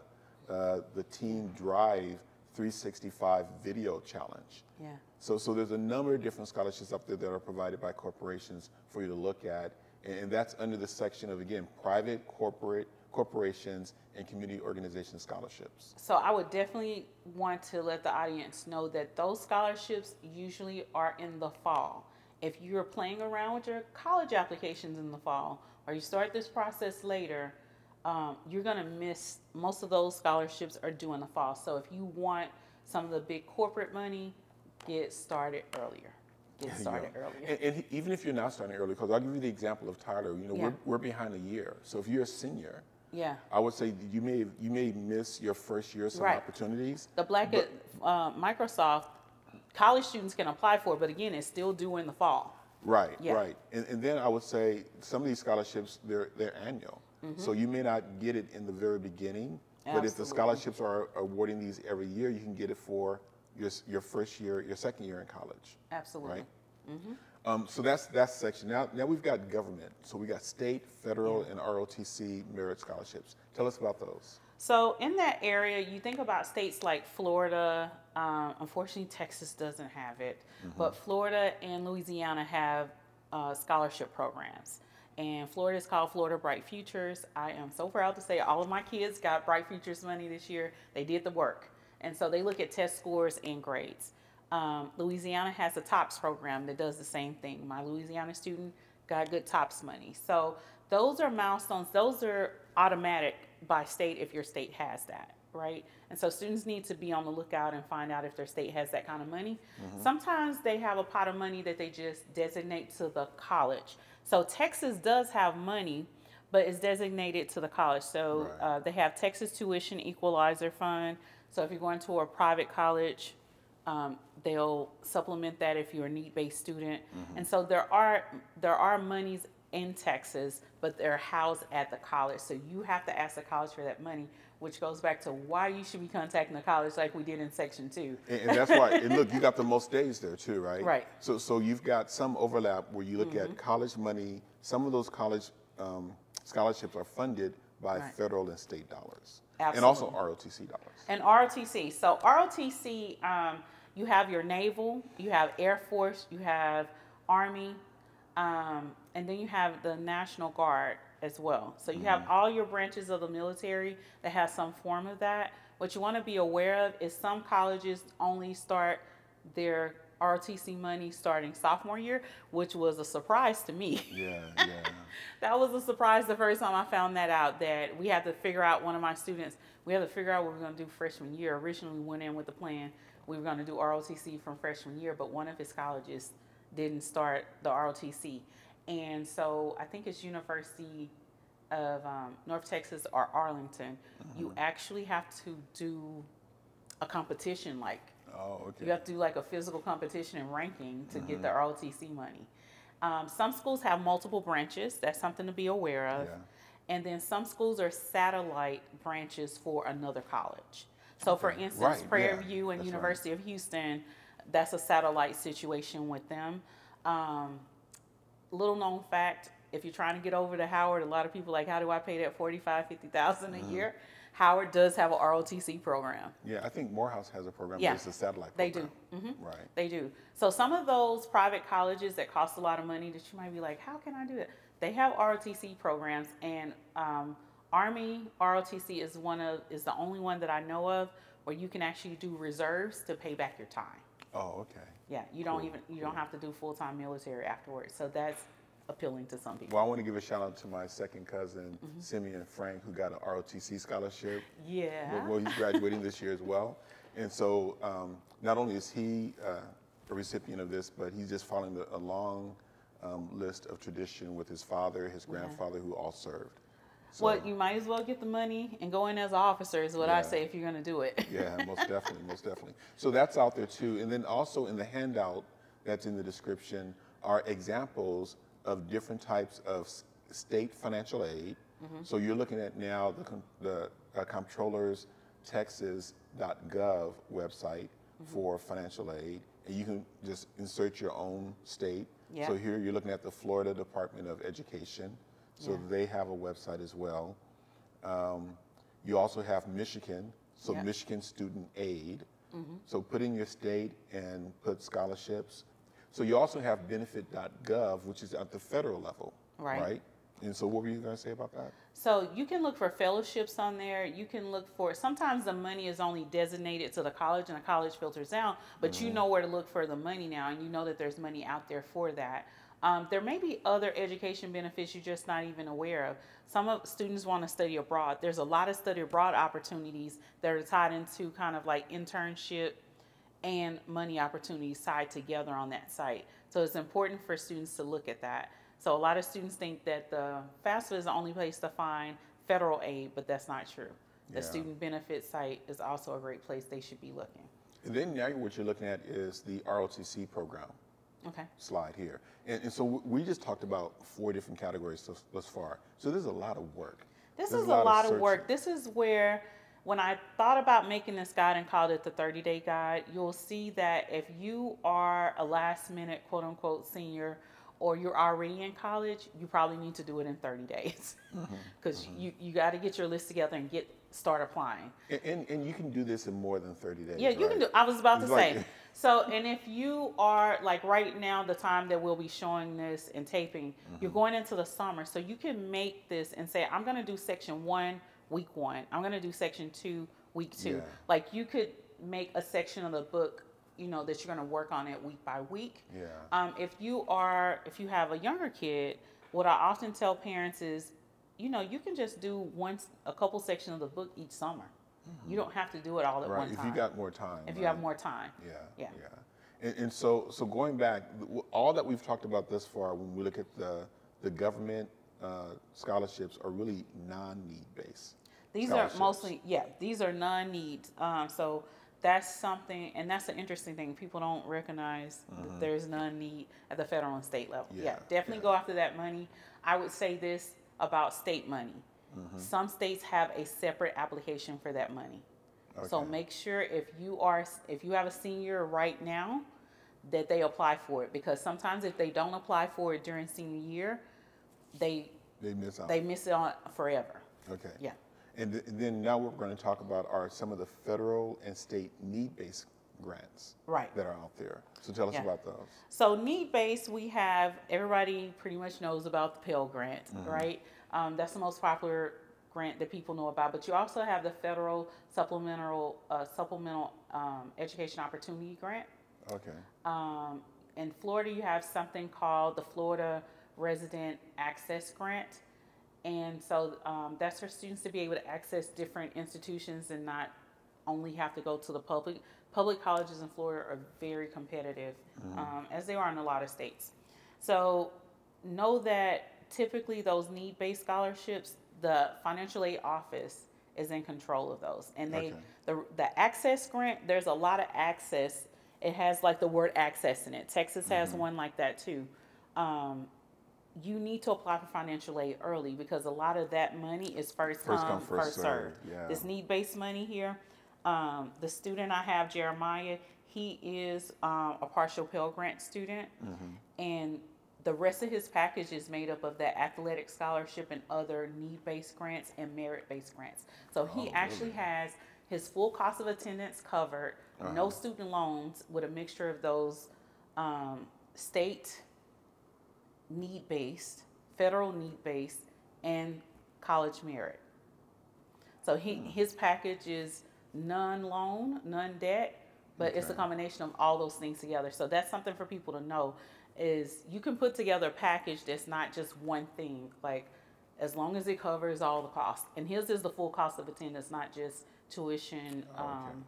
uh, the Team Drive three sixty-five Video Challenge. Yeah. So, so there's a number of different scholarships up there that are provided by corporations for you to look at. And, and that's under the section of, again, private, corporate, corporations, and community organization scholarships. So I would definitely want to let the audience know that those scholarships usually are in the fall. If you're playing around with your college applications in the fall, or you start this process later, um, you're gonna miss, most of those scholarships are due in the fall. So if you want some of the big corporate money, get started earlier. Get started yeah. earlier. And, and even if you're not starting early, because I'll give you the example of Tyler, you know, yeah. we're, we're behind a year. So if you're a senior, yeah, I would say you may you may miss your first year some right. opportunities. The Black but, at uh, Microsoft, college students can apply for, but again, it's still due in the fall. Right, yeah. right. And, and then I would say some of these scholarships, they're, they're annual. Mm-hmm. So you may not get it in the very beginning, absolutely. But if the scholarships are awarding these every year, you can get it for your, your first year, your second year in college. Absolutely. Right? Mm-hmm. um, so that's that's section. Now, now we've got government. So we got state, federal, yeah. and R O T C merit scholarships. Tell us about those. So in that area, you think about states like Florida, um, unfortunately Texas doesn't have it, mm-hmm. but Florida and Louisiana have uh, scholarship programs. And Florida is called Florida Bright Futures. I am so proud to say all of my kids got Bright Futures money this year. They did the work. And so they look at test scores and grades. Um, Louisiana has a TOPS program that does the same thing. My Louisiana student got good TOPS money. So those are milestones, those are automatic by state if your state has that, right? And so students need to be on the lookout and find out if their state has that kind of money. Mm-hmm. Sometimes they have a pot of money that they just designate to the college. So Texas does have money, but it's designated to the college. So right. uh, they have Texas Tuition Equalizer Fund. So if you're going to a private college, um, they'll supplement that if you're a need-based student. Mm-hmm. And so there are, there are monies in Texas, but they're housed at the college. So you have to ask the college for that money, which goes back to why you should be contacting the college like we did in section two. And, and that's why, and look, you got the most days there too, right? Right. So, so you've got some overlap where you look mm-hmm. at college money. Some of those college um, scholarships are funded by right. federal and state dollars. Absolutely. And also R O T C dollars. And R O T C, so R O T C, um, you have your Naval, you have Air Force, you have Army, um, and then you have the National Guard as well. So you mm-hmm. have all your branches of the military that have some form of that. What you want to be aware of is some colleges only start their R O T C money starting sophomore year, which was a surprise to me. Yeah, yeah. That was a surprise the first time I found that out, that we had to figure out, one of my students, we had to figure out what we were going to do freshman year. Originally we went in with the plan we were going to do R O T C from freshman year, but one of his colleges didn't start the R O T C. And so I think it's University of um, North Texas or Arlington. Mm-hmm. You actually have to do a competition, like oh, okay. you have to do like a physical competition and ranking to mm-hmm. get the R O T C money. Um, some schools have multiple branches. That's something to be aware of. Yeah. And then some schools are satellite branches for another college. So okay. for instance, right. Prairie yeah. View and that's University right. of Houston, that's a satellite situation with them. Um, Little known fact, if you're trying to get over to Howard, a lot of people are like, how do I pay that forty-five, fifty thousand a mm-hmm. year? Howard does have a R O T C program. Yeah, I think Morehouse has a program, yeah. but it's a satellite program. They do. Mm-hmm. Right. They do. So some of those private colleges that cost a lot of money that you might be like, how can I do that? They have R O T C programs, and um, Army R O T C is one of is the only one that I know of where you can actually do reserves to pay back your time. Oh, okay. Yeah, you don't cool. even you cool. don't have to do full-time military afterwards. So that's appealing to some people. Well, I want to give a shout out to my second cousin, mm-hmm. Simeon Frank, who got an R O T C scholarship. Yeah. Well, he's graduating this year as well. And so um, not only is he uh, a recipient of this, but he's just following the, a long um, list of tradition with his father, his grandfather, yeah. who all served. So, well, you might as well get the money and go in as an officer is what yeah. I say if you're going to do it. Yeah, most definitely, most definitely. So that's out there too. And then also in the handout that's in the description are examples of different types of state financial aid. Mm-hmm. So you're looking at now the, the uh, comptrollers texas dot gov website mm-hmm. for financial aid. And you can just insert your own state. Yeah. So here you're looking at the Florida Department of Education. So yeah. they have a website as well. Um, you also have Michigan, so yeah. Michigan Student Aid. Mm-hmm. So put in your state and put scholarships. So you also have benefit dot gov, which is at the federal level, right? right? And so what were you going to say about that? So you can look for fellowships on there. You can look for, sometimes the money is only designated to the college and the college filters out, but mm-hmm. you know where to look for the money now, and you know that there's money out there for that. Um, there may be other education benefits you're just not even aware of. Some of students want to study abroad. There's a lot of study abroad opportunities that are tied into kind of like internship and money opportunities tied together on that site. So it's important for students to look at that. So a lot of students think that the FAFSA is the only place to find federal aid, but that's not true. The yeah. student benefit site is also a great place they should be looking. And then now what you're looking at is the R O T C program. Okay. Slide here. And, and so we just talked about four different categories so, thus far. So there's a lot of work. This there's is a lot, lot of, of work. This is where, when I thought about making this guide and called it the thirty-day guide, you'll see that if you are a last-minute, quote-unquote, senior, or you're already in college, you probably need to do it in thirty days because mm-hmm. you, you got to get your list together and get start applying. And, and, and you can do this in more than thirty days. Yeah, you right? can do I was about to like, say. So, and if you are, like right now, the time that we'll be showing this and taping, mm-hmm. you're going into the summer. So you can make this and say, I'm going to do section one, week one. I'm going to do section two, week two. Yeah. Like you could make a section of the book, you know, that you're going to work on it week by week. Yeah. Um, if you are, if you have a younger kid, what I often tell parents is, you know, you can just do once a couple sections of the book each summer. Mm-hmm. You don't have to do it all at right. one time. If you got more time. If right? you have more time. Yeah. Yeah. yeah. And, and so, so going back, all that we've talked about thus far, when we look at the the government uh, scholarships, are really non-need based. These are mostly, yeah. These are non-need. Um, so. That's something, and that's an interesting thing. People don't recognize mm-hmm. that there's none need at the federal and state level. Yeah, yeah definitely yeah. go after that money. I would say this about state money. Mm-hmm. Some states have a separate application for that money. Okay. So make sure if you are, if you have a senior right now, that they apply for it. Because sometimes if they don't apply for it during senior year, they they miss out. They miss it on forever. Okay. Yeah. And, th and then now what we're going to talk about are some of the federal and state need-based grants right. that are out there. So tell us yeah. about those. So need-based, we have, everybody pretty much knows about the Pell Grant, mm-hmm. right? Um, that's the most popular grant that people know about. But you also have the Federal Supplemental uh, Supplemental um, Education Opportunity Grant. Okay. Um, in Florida, you have something called the Florida Resident Access Grant. And so um, that's for students to be able to access different institutions and not only have to go to the public. Public colleges in Florida are very competitive, mm-hmm. um, as they are in a lot of states. So know that typically those need-based scholarships, the financial aid office is in control of those. And they, okay. the, the access grant, there's a lot of access. It has like the word access in it. Texas mm-hmm. has one like that too. Um, you need to apply for financial aid early because a lot of that money is first come, first, come, first, first served. served. Yeah. This need-based money here, um, the student I have, Jeremiah, he is um, a partial Pell Grant student, mm-hmm. and the rest of his package is made up of that athletic scholarship and other need-based grants and merit-based grants. So he oh, actually really? has his full cost of attendance covered, uh-huh. no student loans, with a mixture of those um, state need-based, federal need-based, and college merit. So he, mm. his package is none loan, none debt, but okay. it's a combination of all those things together. So that's something for people to know, is you can put together a package that's not just one thing, like as long as it covers all the costs. And his is the full cost of attendance, not just tuition, oh, okay. um,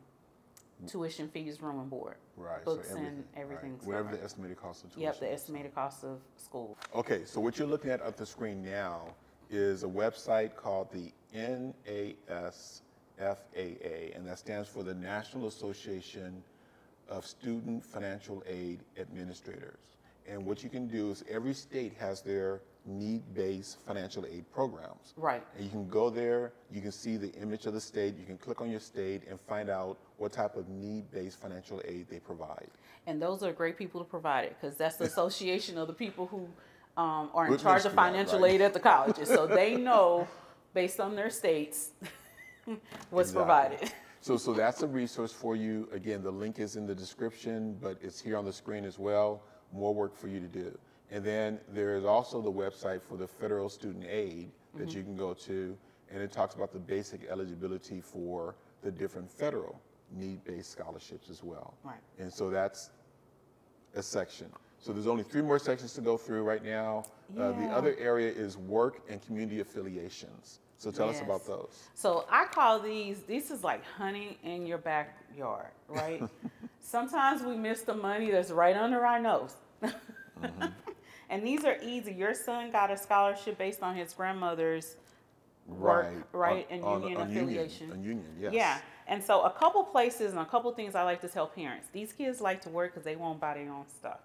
tuition fees, room and board, right, books so everything, and everything. Right. Whatever the estimated cost of tuition. Yep, the estimated cost of school. Okay, so what you're looking at up the screen now is a website called the N A S F A A, and that stands for the National Association of Student Financial Aid Administrators. And what you can do is every state has their need-based financial aid programs. Right. And you can go there, you can see the image of the state, you can click on your state and find out what type of need-based financial aid they provide. And those are great people to provide it, because that's the association of the people who um, are in Good charge of financial right. aid at the colleges. So they know, based on their states, what's exactly. provided. So, so that's a resource for you. Again, the link is in the description, but it's here on the screen as well. More work for you to do. And then there is also the website for the federal student aid that mm-hmm. you can go to, and it talks about the basic eligibility for the different federal need-based scholarships as well. Right. And so that's a section. So there's only three more sections to go through right now. Yeah. Uh, the other area is work and community affiliations. So tell yes. us about those. So I call these, this is like honey in your backyard, right? Sometimes we miss the money that's right under our nose. Mm-hmm. And these are easy. Your son got a scholarship based on his grandmother's work, right? right? And union on affiliation. Union, union, yes. Yeah. And so a couple places and a couple things I like to tell parents. These kids like to work because they won't buy their own stuff.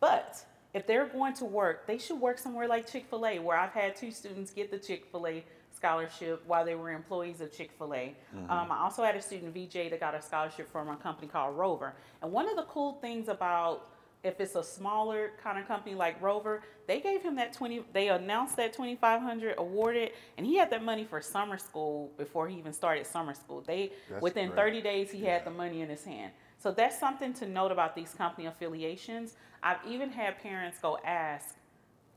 But if they're going to work, they should work somewhere like Chick-fil-A, where I've had two students get the Chick-fil-A scholarship while they were employees of Chick-fil-A. Mm-hmm. um, I also had a student, V J, that got a scholarship from a company called Rover. And one of the cool things about if it's a smaller kind of company like Rover, they gave him that twenty. They announced that twenty-five hundred awarded, and he had that money for summer school before he even started summer school. They that's within great. thirty days he yeah. had the money in his hand. So that's something to note about these company affiliations. I've even had parents go ask,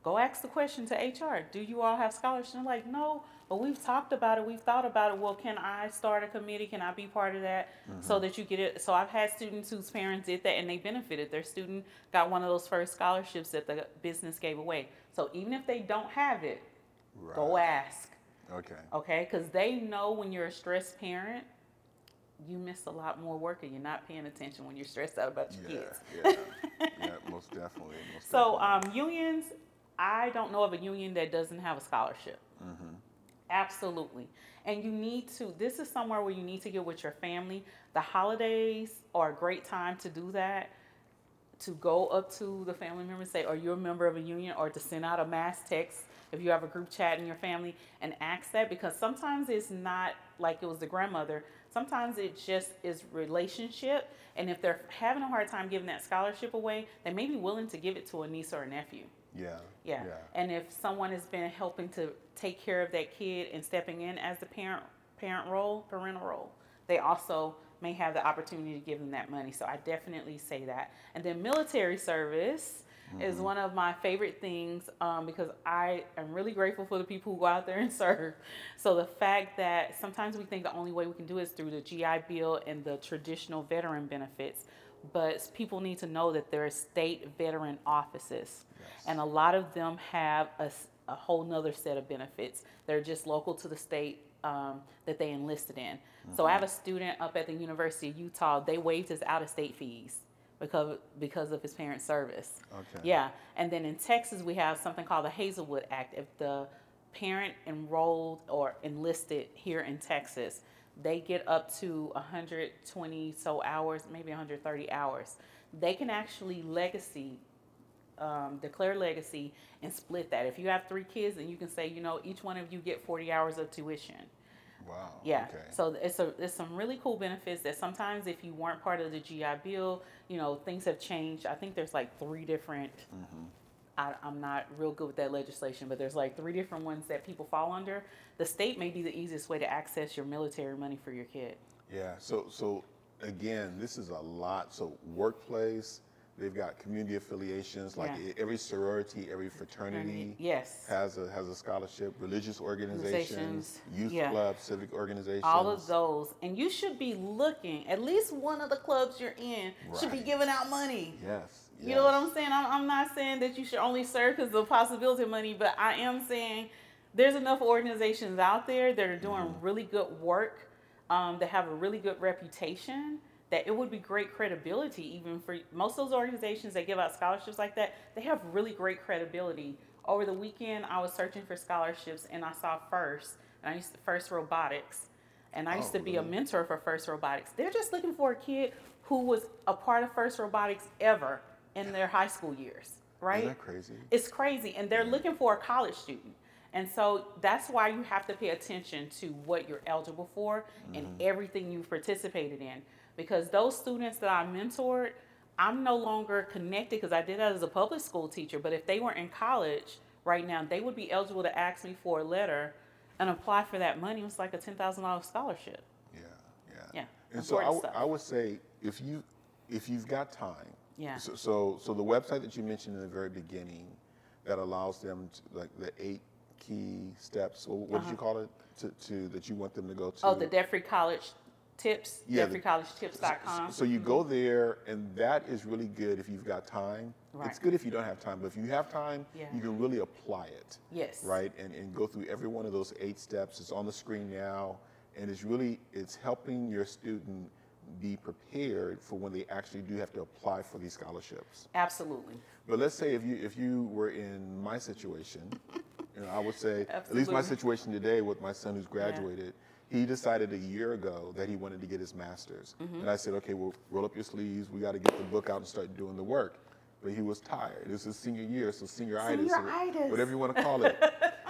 go ask the question to H R. Do you all have scholarships? And they're like, no, but we've talked about it. We've thought about it. Well, can I start a committee? Can I be part of that mm-hmm. so that you get it? So I've had students whose parents did that and they benefited. Their student got one of those first scholarships that the business gave away. So even if they don't have it, right. go ask. Okay. Okay, because they know when you're a stressed parent, you miss a lot more work and you're not paying attention when you're stressed out about your yeah, kids. Yeah, yeah, most definitely. Most so definitely. Um, unions, I don't know of a union that doesn't have a scholarship. Mm-hmm. Absolutely. And you need to, this is somewhere where you need to get with your family. The holidays are a great time to do that, to go up to the family member and say, are you a member of a union? Or to send out a mass text if you have a group chat in your family and ask that, because sometimes it's not like it was the grandmother. Sometimes it just is relationship. And if they're having a hard time giving that scholarship away, they may be willing to give it to a niece or a nephew. Yeah, yeah. Yeah. And if someone has been helping to take care of that kid and stepping in as the parent parent role, parental role, they also may have the opportunity to give them that money. So I definitely say that. And then military service mm-hmm. is one of my favorite things um, because I am really grateful for the people who go out there and serve. So the fact that sometimes we think the only way we can do it is through the G I Bill and the traditional veteran benefits. But people need to know that there are state veteran offices, yes. and a lot of them have a, a whole nother set of benefits. They're just local to the state um, that they enlisted in. Mm-hmm. So I have a student up at the University of Utah. They waived his out-of-state fees because, because of his parents' service. Okay. Yeah. And then in Texas, we have something called the Hazelwood Act. If the parent enrolled or enlisted here in Texas, they get up to one hundred twenty so hours, maybe one hundred thirty hours. They can actually legacy, um, declare legacy and split that. If you have three kids, then you can say, you know, each one of you get forty hours of tuition. Wow. Yeah. Okay. So it's a, it's some really cool benefits that sometimes if you weren't part of the G I Bill, you know, things have changed. I think there's like three different, mm-hmm. I, I'm not real good with that legislation, but there's like three different ones that people fall under. The state may be the easiest way to access your military money for your kid. Yeah, so so again, this is a lot. So workplace, they've got community affiliations, like yeah. every sorority, every fraternity yes. has a has a scholarship, religious organizations, organizations. youth yeah. clubs, civic organizations. All of those. And you should be looking, at least one of the clubs you're in right. should be giving out money. Yes. You yes. know what I'm saying? I'm, I'm not saying that you should only serve because of the possibility of money, but I am saying there's enough organizations out there that are doing mm-hmm. really good work, um, that have a really good reputation, that it would be great credibility even for most of those organizations that give out scholarships like that. They have really great credibility. Over the weekend, I was searching for scholarships and I saw FIRST, and I used to FIRST Robotics, and I used oh, to be really? a mentor for FIRST Robotics. They're just looking for a kid who was a part of FIRST Robotics ever in their high school years. right? Isn't that crazy? It's crazy. And they're yeah. looking for a college student. And so that's why you have to pay attention to what you're eligible for and mm-hmm. everything you've participated in. Because those students that I mentored, I'm no longer connected because I did that as a public school teacher. But if they were in college right now, they would be eligible to ask me for a letter and apply for that money. It was like a ten thousand dollar scholarship. Yeah, yeah. Yeah. And so I, w- I would say if, you, if you've got time. Yeah. So, so, so the website that you mentioned in the very beginning that allows them to, like the eight key steps, or what uh-huh. did you call it, to, to that you want them to go to? Oh, the debt-free college tips, yeah, debt free college tips dot com. So you go there, and that is really good if you've got time. Right. It's good if you don't have time, but if you have time, yeah. you can really apply it. Yes. Right, and, and go through every one of those eight steps. It's on the screen now, and it's really, it's helping your student be prepared for when they actually do have to apply for these scholarships. Absolutely. But let's say if you if you were in my situation, you know, I would say, absolutely. At least my situation today with my son who's graduated, yeah. he decided a year ago that he wanted to get his master's. Mm-hmm. And I said, okay, well, roll up your sleeves. We got to get the book out and start doing the work. But he was tired. It was his senior year, so senioritis, senioritis. Or whatever you want to call it.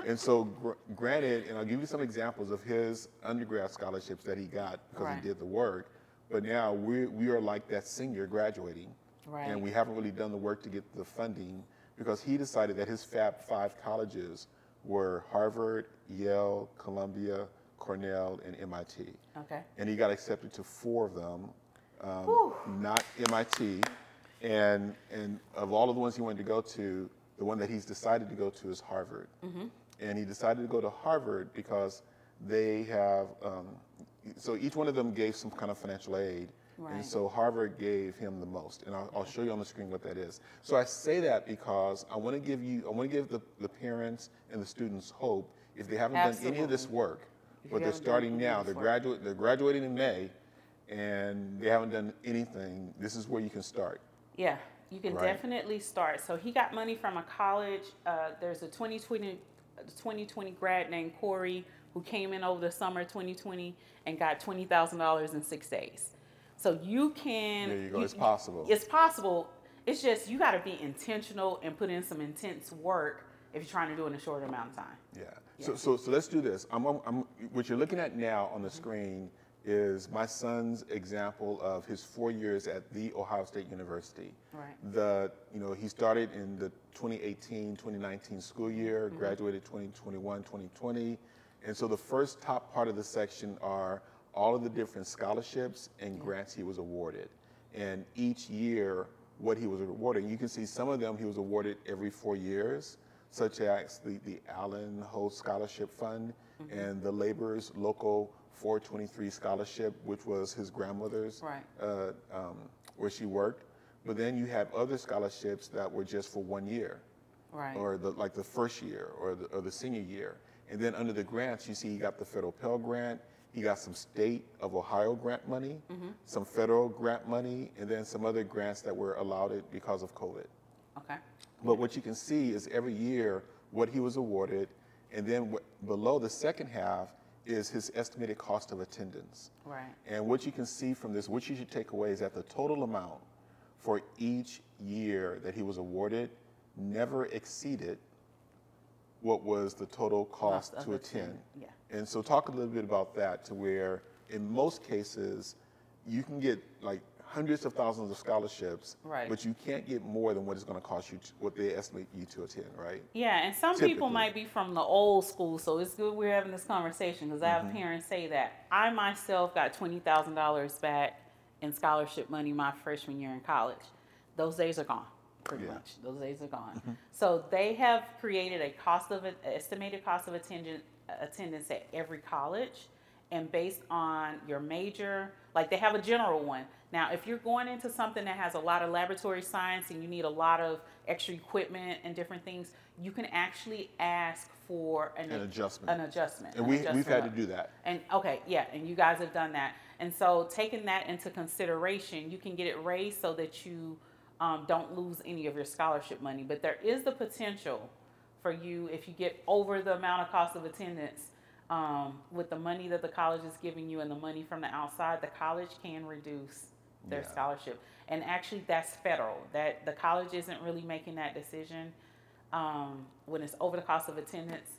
And so gr- granted, and I'll give you some examples of his undergrad scholarships that he got because right. he did the work. But now we we are like that senior graduating, right. and we haven't really done the work to get the funding because he decided that his Fab Five colleges were Harvard, Yale, Columbia, Cornell, and M I T. Okay. And he got accepted to four of them, um, not M I T. And and of all of the ones he wanted to go to, the one that he's decided to go to is Harvard. Mm-hmm. And he decided to go to Harvard because they have. Um, So each one of them gave some kind of financial aid, right. and so Harvard gave him the most. And I'll, I'll show you on the screen what that is. So I say that because I want to give you, I want to give the, the parents and the students hope if they haven't Absolutely. done any of this work, but they're starting now. They're graduate, they're graduating in May, and they haven't done anything. This is where you can start. Yeah, you can right? definitely start. So he got money from a college. Uh, there's a twenty twenty grad named Corey who came in over the summer twenty twenty and got twenty thousand dollars in six days. So you can. There you go. You, it's possible. It's possible. It's just you got to be intentional and put in some intense work if you're trying to do it in a short amount of time. Yeah. yeah. So so so let's do this. I'm, I'm, I'm, what you're looking at now on the screen is my son's example of his four years at the Ohio State University. Right. The you know he started in the twenty eighteen twenty nineteen school year, mm-hmm. graduated twenty twenty-one twenty twenty. And so the first top part of the section are all of the different scholarships and grants he was awarded. And each year, what he was awarded. You can see some of them he was awarded every four years, such as the, the Allen Ho Scholarship Fund mm-hmm. and the Laborers Local four twenty-three Scholarship, which was his grandmother's, right. uh, um, where she worked. But then you have other scholarships that were just for one year, right. or the, like the first year or the, or the senior year. And then under the grants, you see he got the federal Pell Grant, he got some state of Ohio grant money, mm-hmm. some federal grant money, and then some other grants that were allotted because of COVID. Okay. But what you can see is every year what he was awarded, and then what, below the second half is his estimated cost of attendance. Right. And what you can see from this, what you should take away is that the total amount for each year that he was awarded never exceeded what was the total cost, cost to attend. Yeah. And so talk a little bit about that to where in most cases you can get like hundreds of thousands of scholarships, right. but you can't get more than what it's going to cost you, to, what they estimate you to attend, right? Yeah, and some Typically. people might be from the old school, so it's good we're having this conversation because I have mm-hmm. parents say that. I myself got twenty thousand dollars back in scholarship money my freshman year in college. Those days are gone. Pretty yeah. much. Those days are gone. Mm-hmm. So they have created a cost of an estimated cost of attendance attendance at every college, and based on your major, like they have a general one. Now, if you're going into something that has a lot of laboratory science and you need a lot of extra equipment and different things, you can actually ask for an, an adjustment. An adjustment. And we, an adjustment we've had up. to do that. And okay, yeah, and you guys have done that. And so taking that into consideration, you can get it raised so that you. Um, don't lose any of your scholarship money, but there is the potential for you if you get over the amount of cost of attendance um, with the money that the college is giving you and the money from the outside, the college can reduce their yeah. scholarship. And actually, that's federal. That the college isn't really making that decision. Um, when it's over the cost of attendance,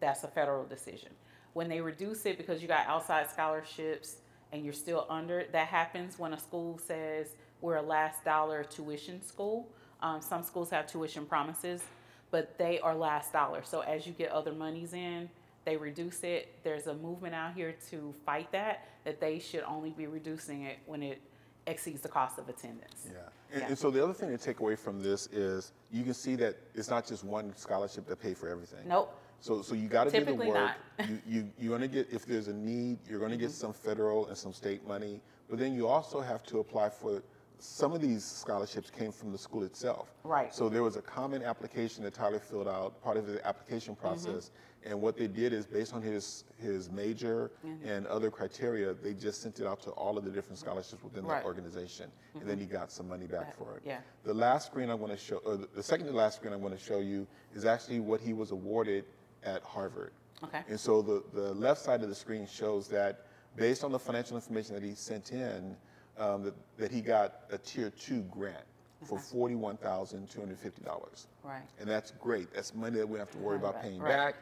that's a federal decision. When they reduce it because you got outside scholarships and you're still under, that happens when a school says we're a last dollar tuition school. Um, some schools have tuition promises, but they are last dollar. So as you get other monies in, they reduce it. There's a movement out here to fight that, that they should only be reducing it when it exceeds the cost of attendance. Yeah. And, yeah. and so the other thing to take away from this is you can see that it's not just one scholarship that pays for everything. Nope. So so you got to do the work. you you you're going to get, if there's a need, you're going to get some federal and some state money, but then you also have to apply for some of these scholarships came from the school itself. Right. So there was a common application that Tyler filled out, part of the application process, mm-hmm. and what they did is based on his his major mm-hmm. and other criteria, they just sent it out to all of the different scholarships within right. that organization, mm-hmm. and then he got some money back that, for it. Yeah. The last screen I want to show, or the, the second to last screen I want to show you is actually what he was awarded at Harvard. Okay. And so the, the left side of the screen shows that based on the financial information that he sent in, Um, that, that he got a tier two grant for forty-one thousand two hundred fifty dollars. Right. And that's great. That's money that we don't have to worry about paying right. back.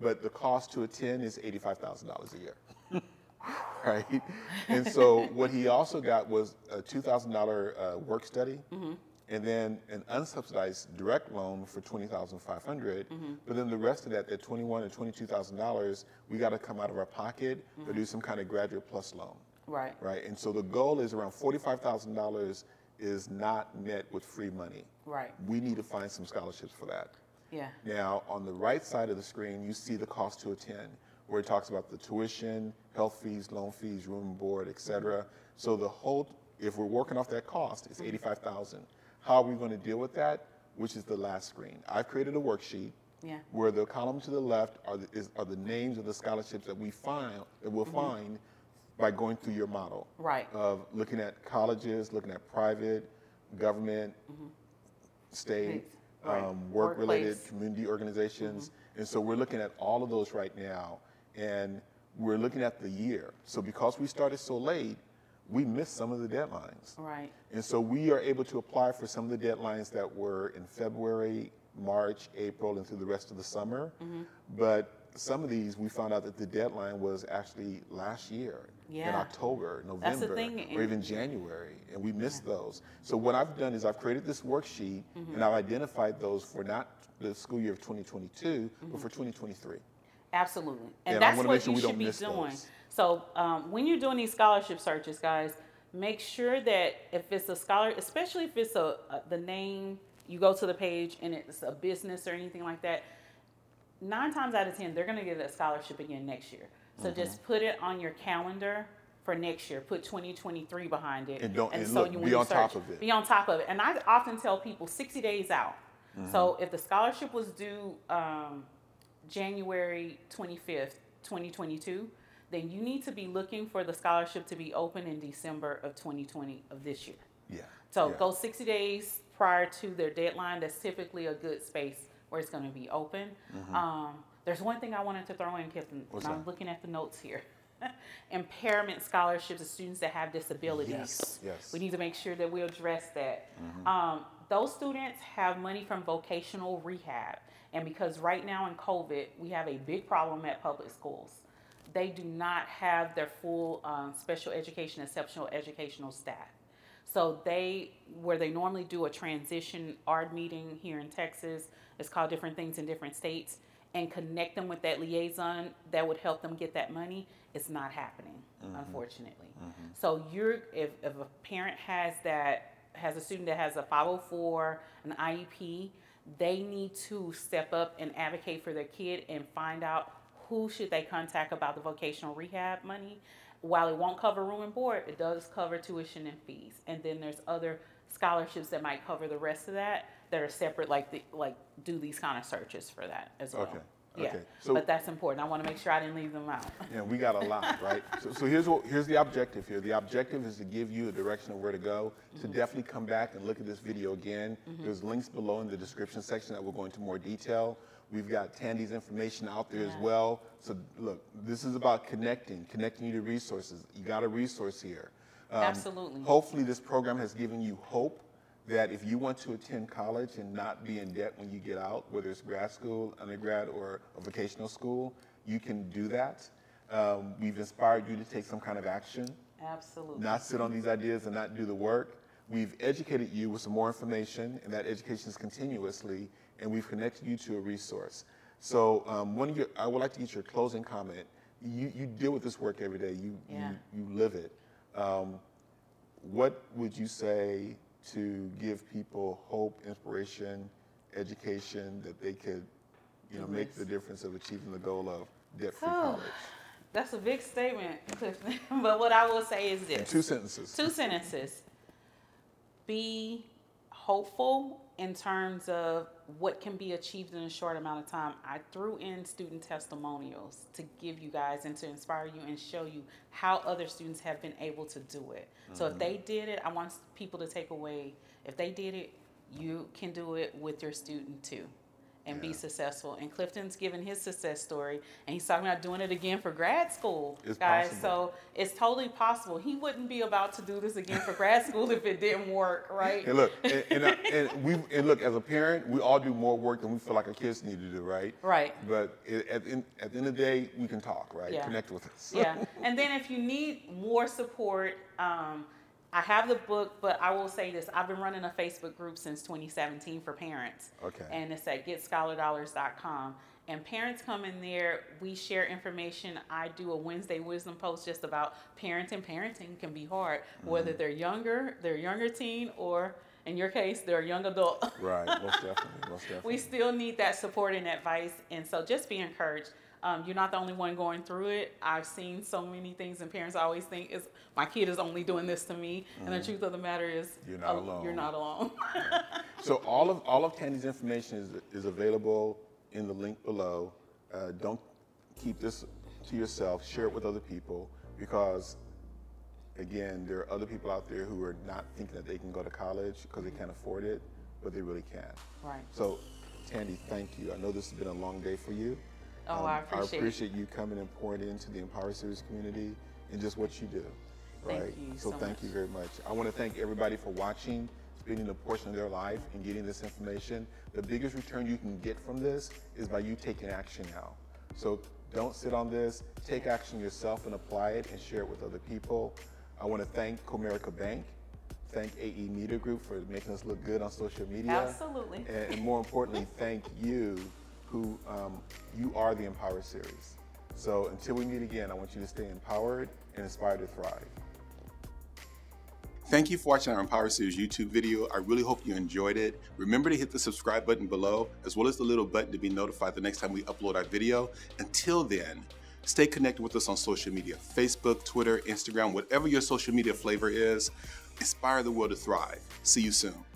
But the cost to attend is eighty-five thousand dollars a year. Right? And so what he also got was a two thousand dollar uh, work study, mm-hmm. and then an unsubsidized direct loan for twenty thousand five hundred dollars. Mm-hmm. But then the rest of that, that twenty-one thousand and twenty-two thousand dollars, we got to come out of our pocket mm-hmm. or do some kind of graduate plus loan. Right. Right. And so the goal is around forty-five thousand dollars is not met with free money. Right. We need to find some scholarships for that. Yeah. Now, on the right side of the screen, you see the cost to attend, where it talks about the tuition, health fees, loan fees, room and board, et cetera. So the whole, if we're working off that cost, it's eighty-five thousand dollars. How are we going to deal with that? Which is the last screen. I've created a worksheet. Yeah. Where the column to the left are the, is, are the names of the scholarships that we find, that we'll mm-hmm. find by going through your model. Right. Of looking at colleges, looking at private, government, mm-hmm. state, right. um, work-related, community organizations. Mm-hmm. And so we're looking at all of those right now, and we're looking at the year. So because we started so late, we missed some of the deadlines. Right. And so we are able to apply for some of the deadlines that were in February, March, April, and through the rest of the summer. Mm-hmm. But some of these, we found out that the deadline was actually last year, yeah. in October, November, or even January, and we missed yeah. those. So what I've done is I've created this worksheet, mm-hmm. and I've identified those for not the school year of twenty twenty-two, mm-hmm. but for twenty twenty-three. Absolutely, and, and that's what sure you should be doing. Those. So um, when you're doing these scholarship searches, guys, make sure that if it's a scholar, especially if it's a, a the name, you go to the page and it's a business or anything like that, nine times out of ten, they're going to get a scholarship again next year. So mm-hmm. just put it on your calendar for next year. Put twenty twenty-three behind it. And, don't, and, and so look, you, be on search, top of it. Be on top of it. And I often tell people sixty days out. Mm-hmm. So if the scholarship was due um, January twenty-fifth, twenty twenty-two, then you need to be looking for the scholarship to be open in December of twenty twenty of this year. Yeah. So yeah. go sixty days prior to their deadline. That's typically a good space where it's going to be open. Mm-hmm. Um, there's one thing I wanted to throw in, Clifton. What's that? I'm looking at the notes here. Impairment scholarships, the students that have disabilities. Yes, yes. We need to make sure that we address that. Mm-hmm. Um, those students have money from vocational rehab. And because right now in COVID, we have a big problem at public schools. They do not have their full um, special education, exceptional educational staff. So they, where they normally do a transition A R D meeting here in Texas, it's called different things in different states, and connect them with that liaison that would help them get that money, it's not happening, mm-hmm. unfortunately. Mm-hmm. So you're, if, if a parent has that, has a student that has a five oh four, an I E P, they need to step up and advocate for their kid and find out who should they contact about the vocational rehab money. While it won't cover room and board, it does cover tuition and fees. And then there's other scholarships that might cover the rest of that that are separate, like the, like do these kind of searches for that as well. Okay. Yeah. Okay. So, but that's important. I want to make sure I didn't leave them out. Yeah, we got a lot, right? So, so here's what here's the objective here. The objective is to give you a direction of where to go. So mm-hmm. definitely come back and look at this video again. Mm-hmm. There's links below in the description section that will go into more detail. We've got Tandy's information out there yeah. as well. So look, this is about connecting, connecting you to resources. You got a resource here. Um, Absolutely. Hopefully this program has given you hope that if you want to attend college and not be in debt when you get out, whether it's grad school, undergrad, or a vocational school, you can do that. Um, we've inspired you to take some kind of action. Absolutely. Not sit on these ideas and not do the work. We've educated you with some more information, and that education is continuously, and we've connected you to a resource. So um, one of your, I would like to get your closing comment. You, you deal with this work every day. You, yeah. you, you live it. Um, what would you say to give people hope, inspiration, education, that they could you know, make the difference of achieving the goal of debt-free oh. college? That's a big statement, Clifton. But what I will say is this. In two sentences. Two sentences. Be hopeful in terms of what can be achieved in a short amount of time. I threw in student testimonials to give you guys and to inspire you and show you how other students have been able to do it. Mm-hmm. So if they did it, I want people to take away, if they did it, you can do it with your student too. And yeah. be successful. And Clifton's given his success story, and he's talking about doing it again for grad school, it's guys. Possible. So it's totally possible. He wouldn't be about to do this again for grad school if it didn't work, right? And look, and, and, I, and we and look as a parent, we all do more work than we feel like our kids need to do, right? Right. But it, at, in, at the end of the day, we can talk, right? Yeah. Connect with us. Yeah. And then if you need more support. Um, I have the book, but I will say this. I've been running a Facebook group since twenty seventeen for parents. Okay. And it's at get scholar dollars dot com. And parents come in there. We share information. I do a Wednesday wisdom post just about parenting. Parenting can be hard, mm-hmm. whether they're younger, they're younger teen, or in your case, they're a young adult. Right. Most definitely. Most definitely. We still need that support and advice. And so just be encouraged. Um, you're not the only one going through it. I've seen so many things, and parents always think, "Is my kid is only doing this to me?" Mm-hmm. And the truth of the matter is, you're not uh, alone. You're not alone. Yeah. So all of all of Tandy's information is is available in the link below. Uh, don't keep this to yourself. Share it with other people, because again, there are other people out there who are not thinking that they can go to college because they can't afford it, but they really can. Right. So, Tandy, thank you. I know this has been a long day for you. Oh, um, I appreciate, I appreciate you coming and pouring into the Empower Series community and just what you do, right? Thank you so, so thank much. you very much. I want to thank everybody for watching, spending a portion of their life and getting this information. The biggest return you can get from this is by you taking action now. So don't sit on this, take action yourself and apply it and share it with other people. I want to thank Comerica Bank, thank A E Media Group for making us look good on social media. Absolutely. And, and more importantly, thank you who um, you are the Empower Series. So until we meet again, I want you to stay empowered and inspired to thrive. Thank you for watching our Empower Series YouTube video. I really hope you enjoyed it. Remember to hit the subscribe button below, as well as the little button to be notified the next time we upload our video. Until then, stay connected with us on social media, Facebook, Twitter, Instagram, whatever your social media flavor is. Inspire the world to thrive. See you soon.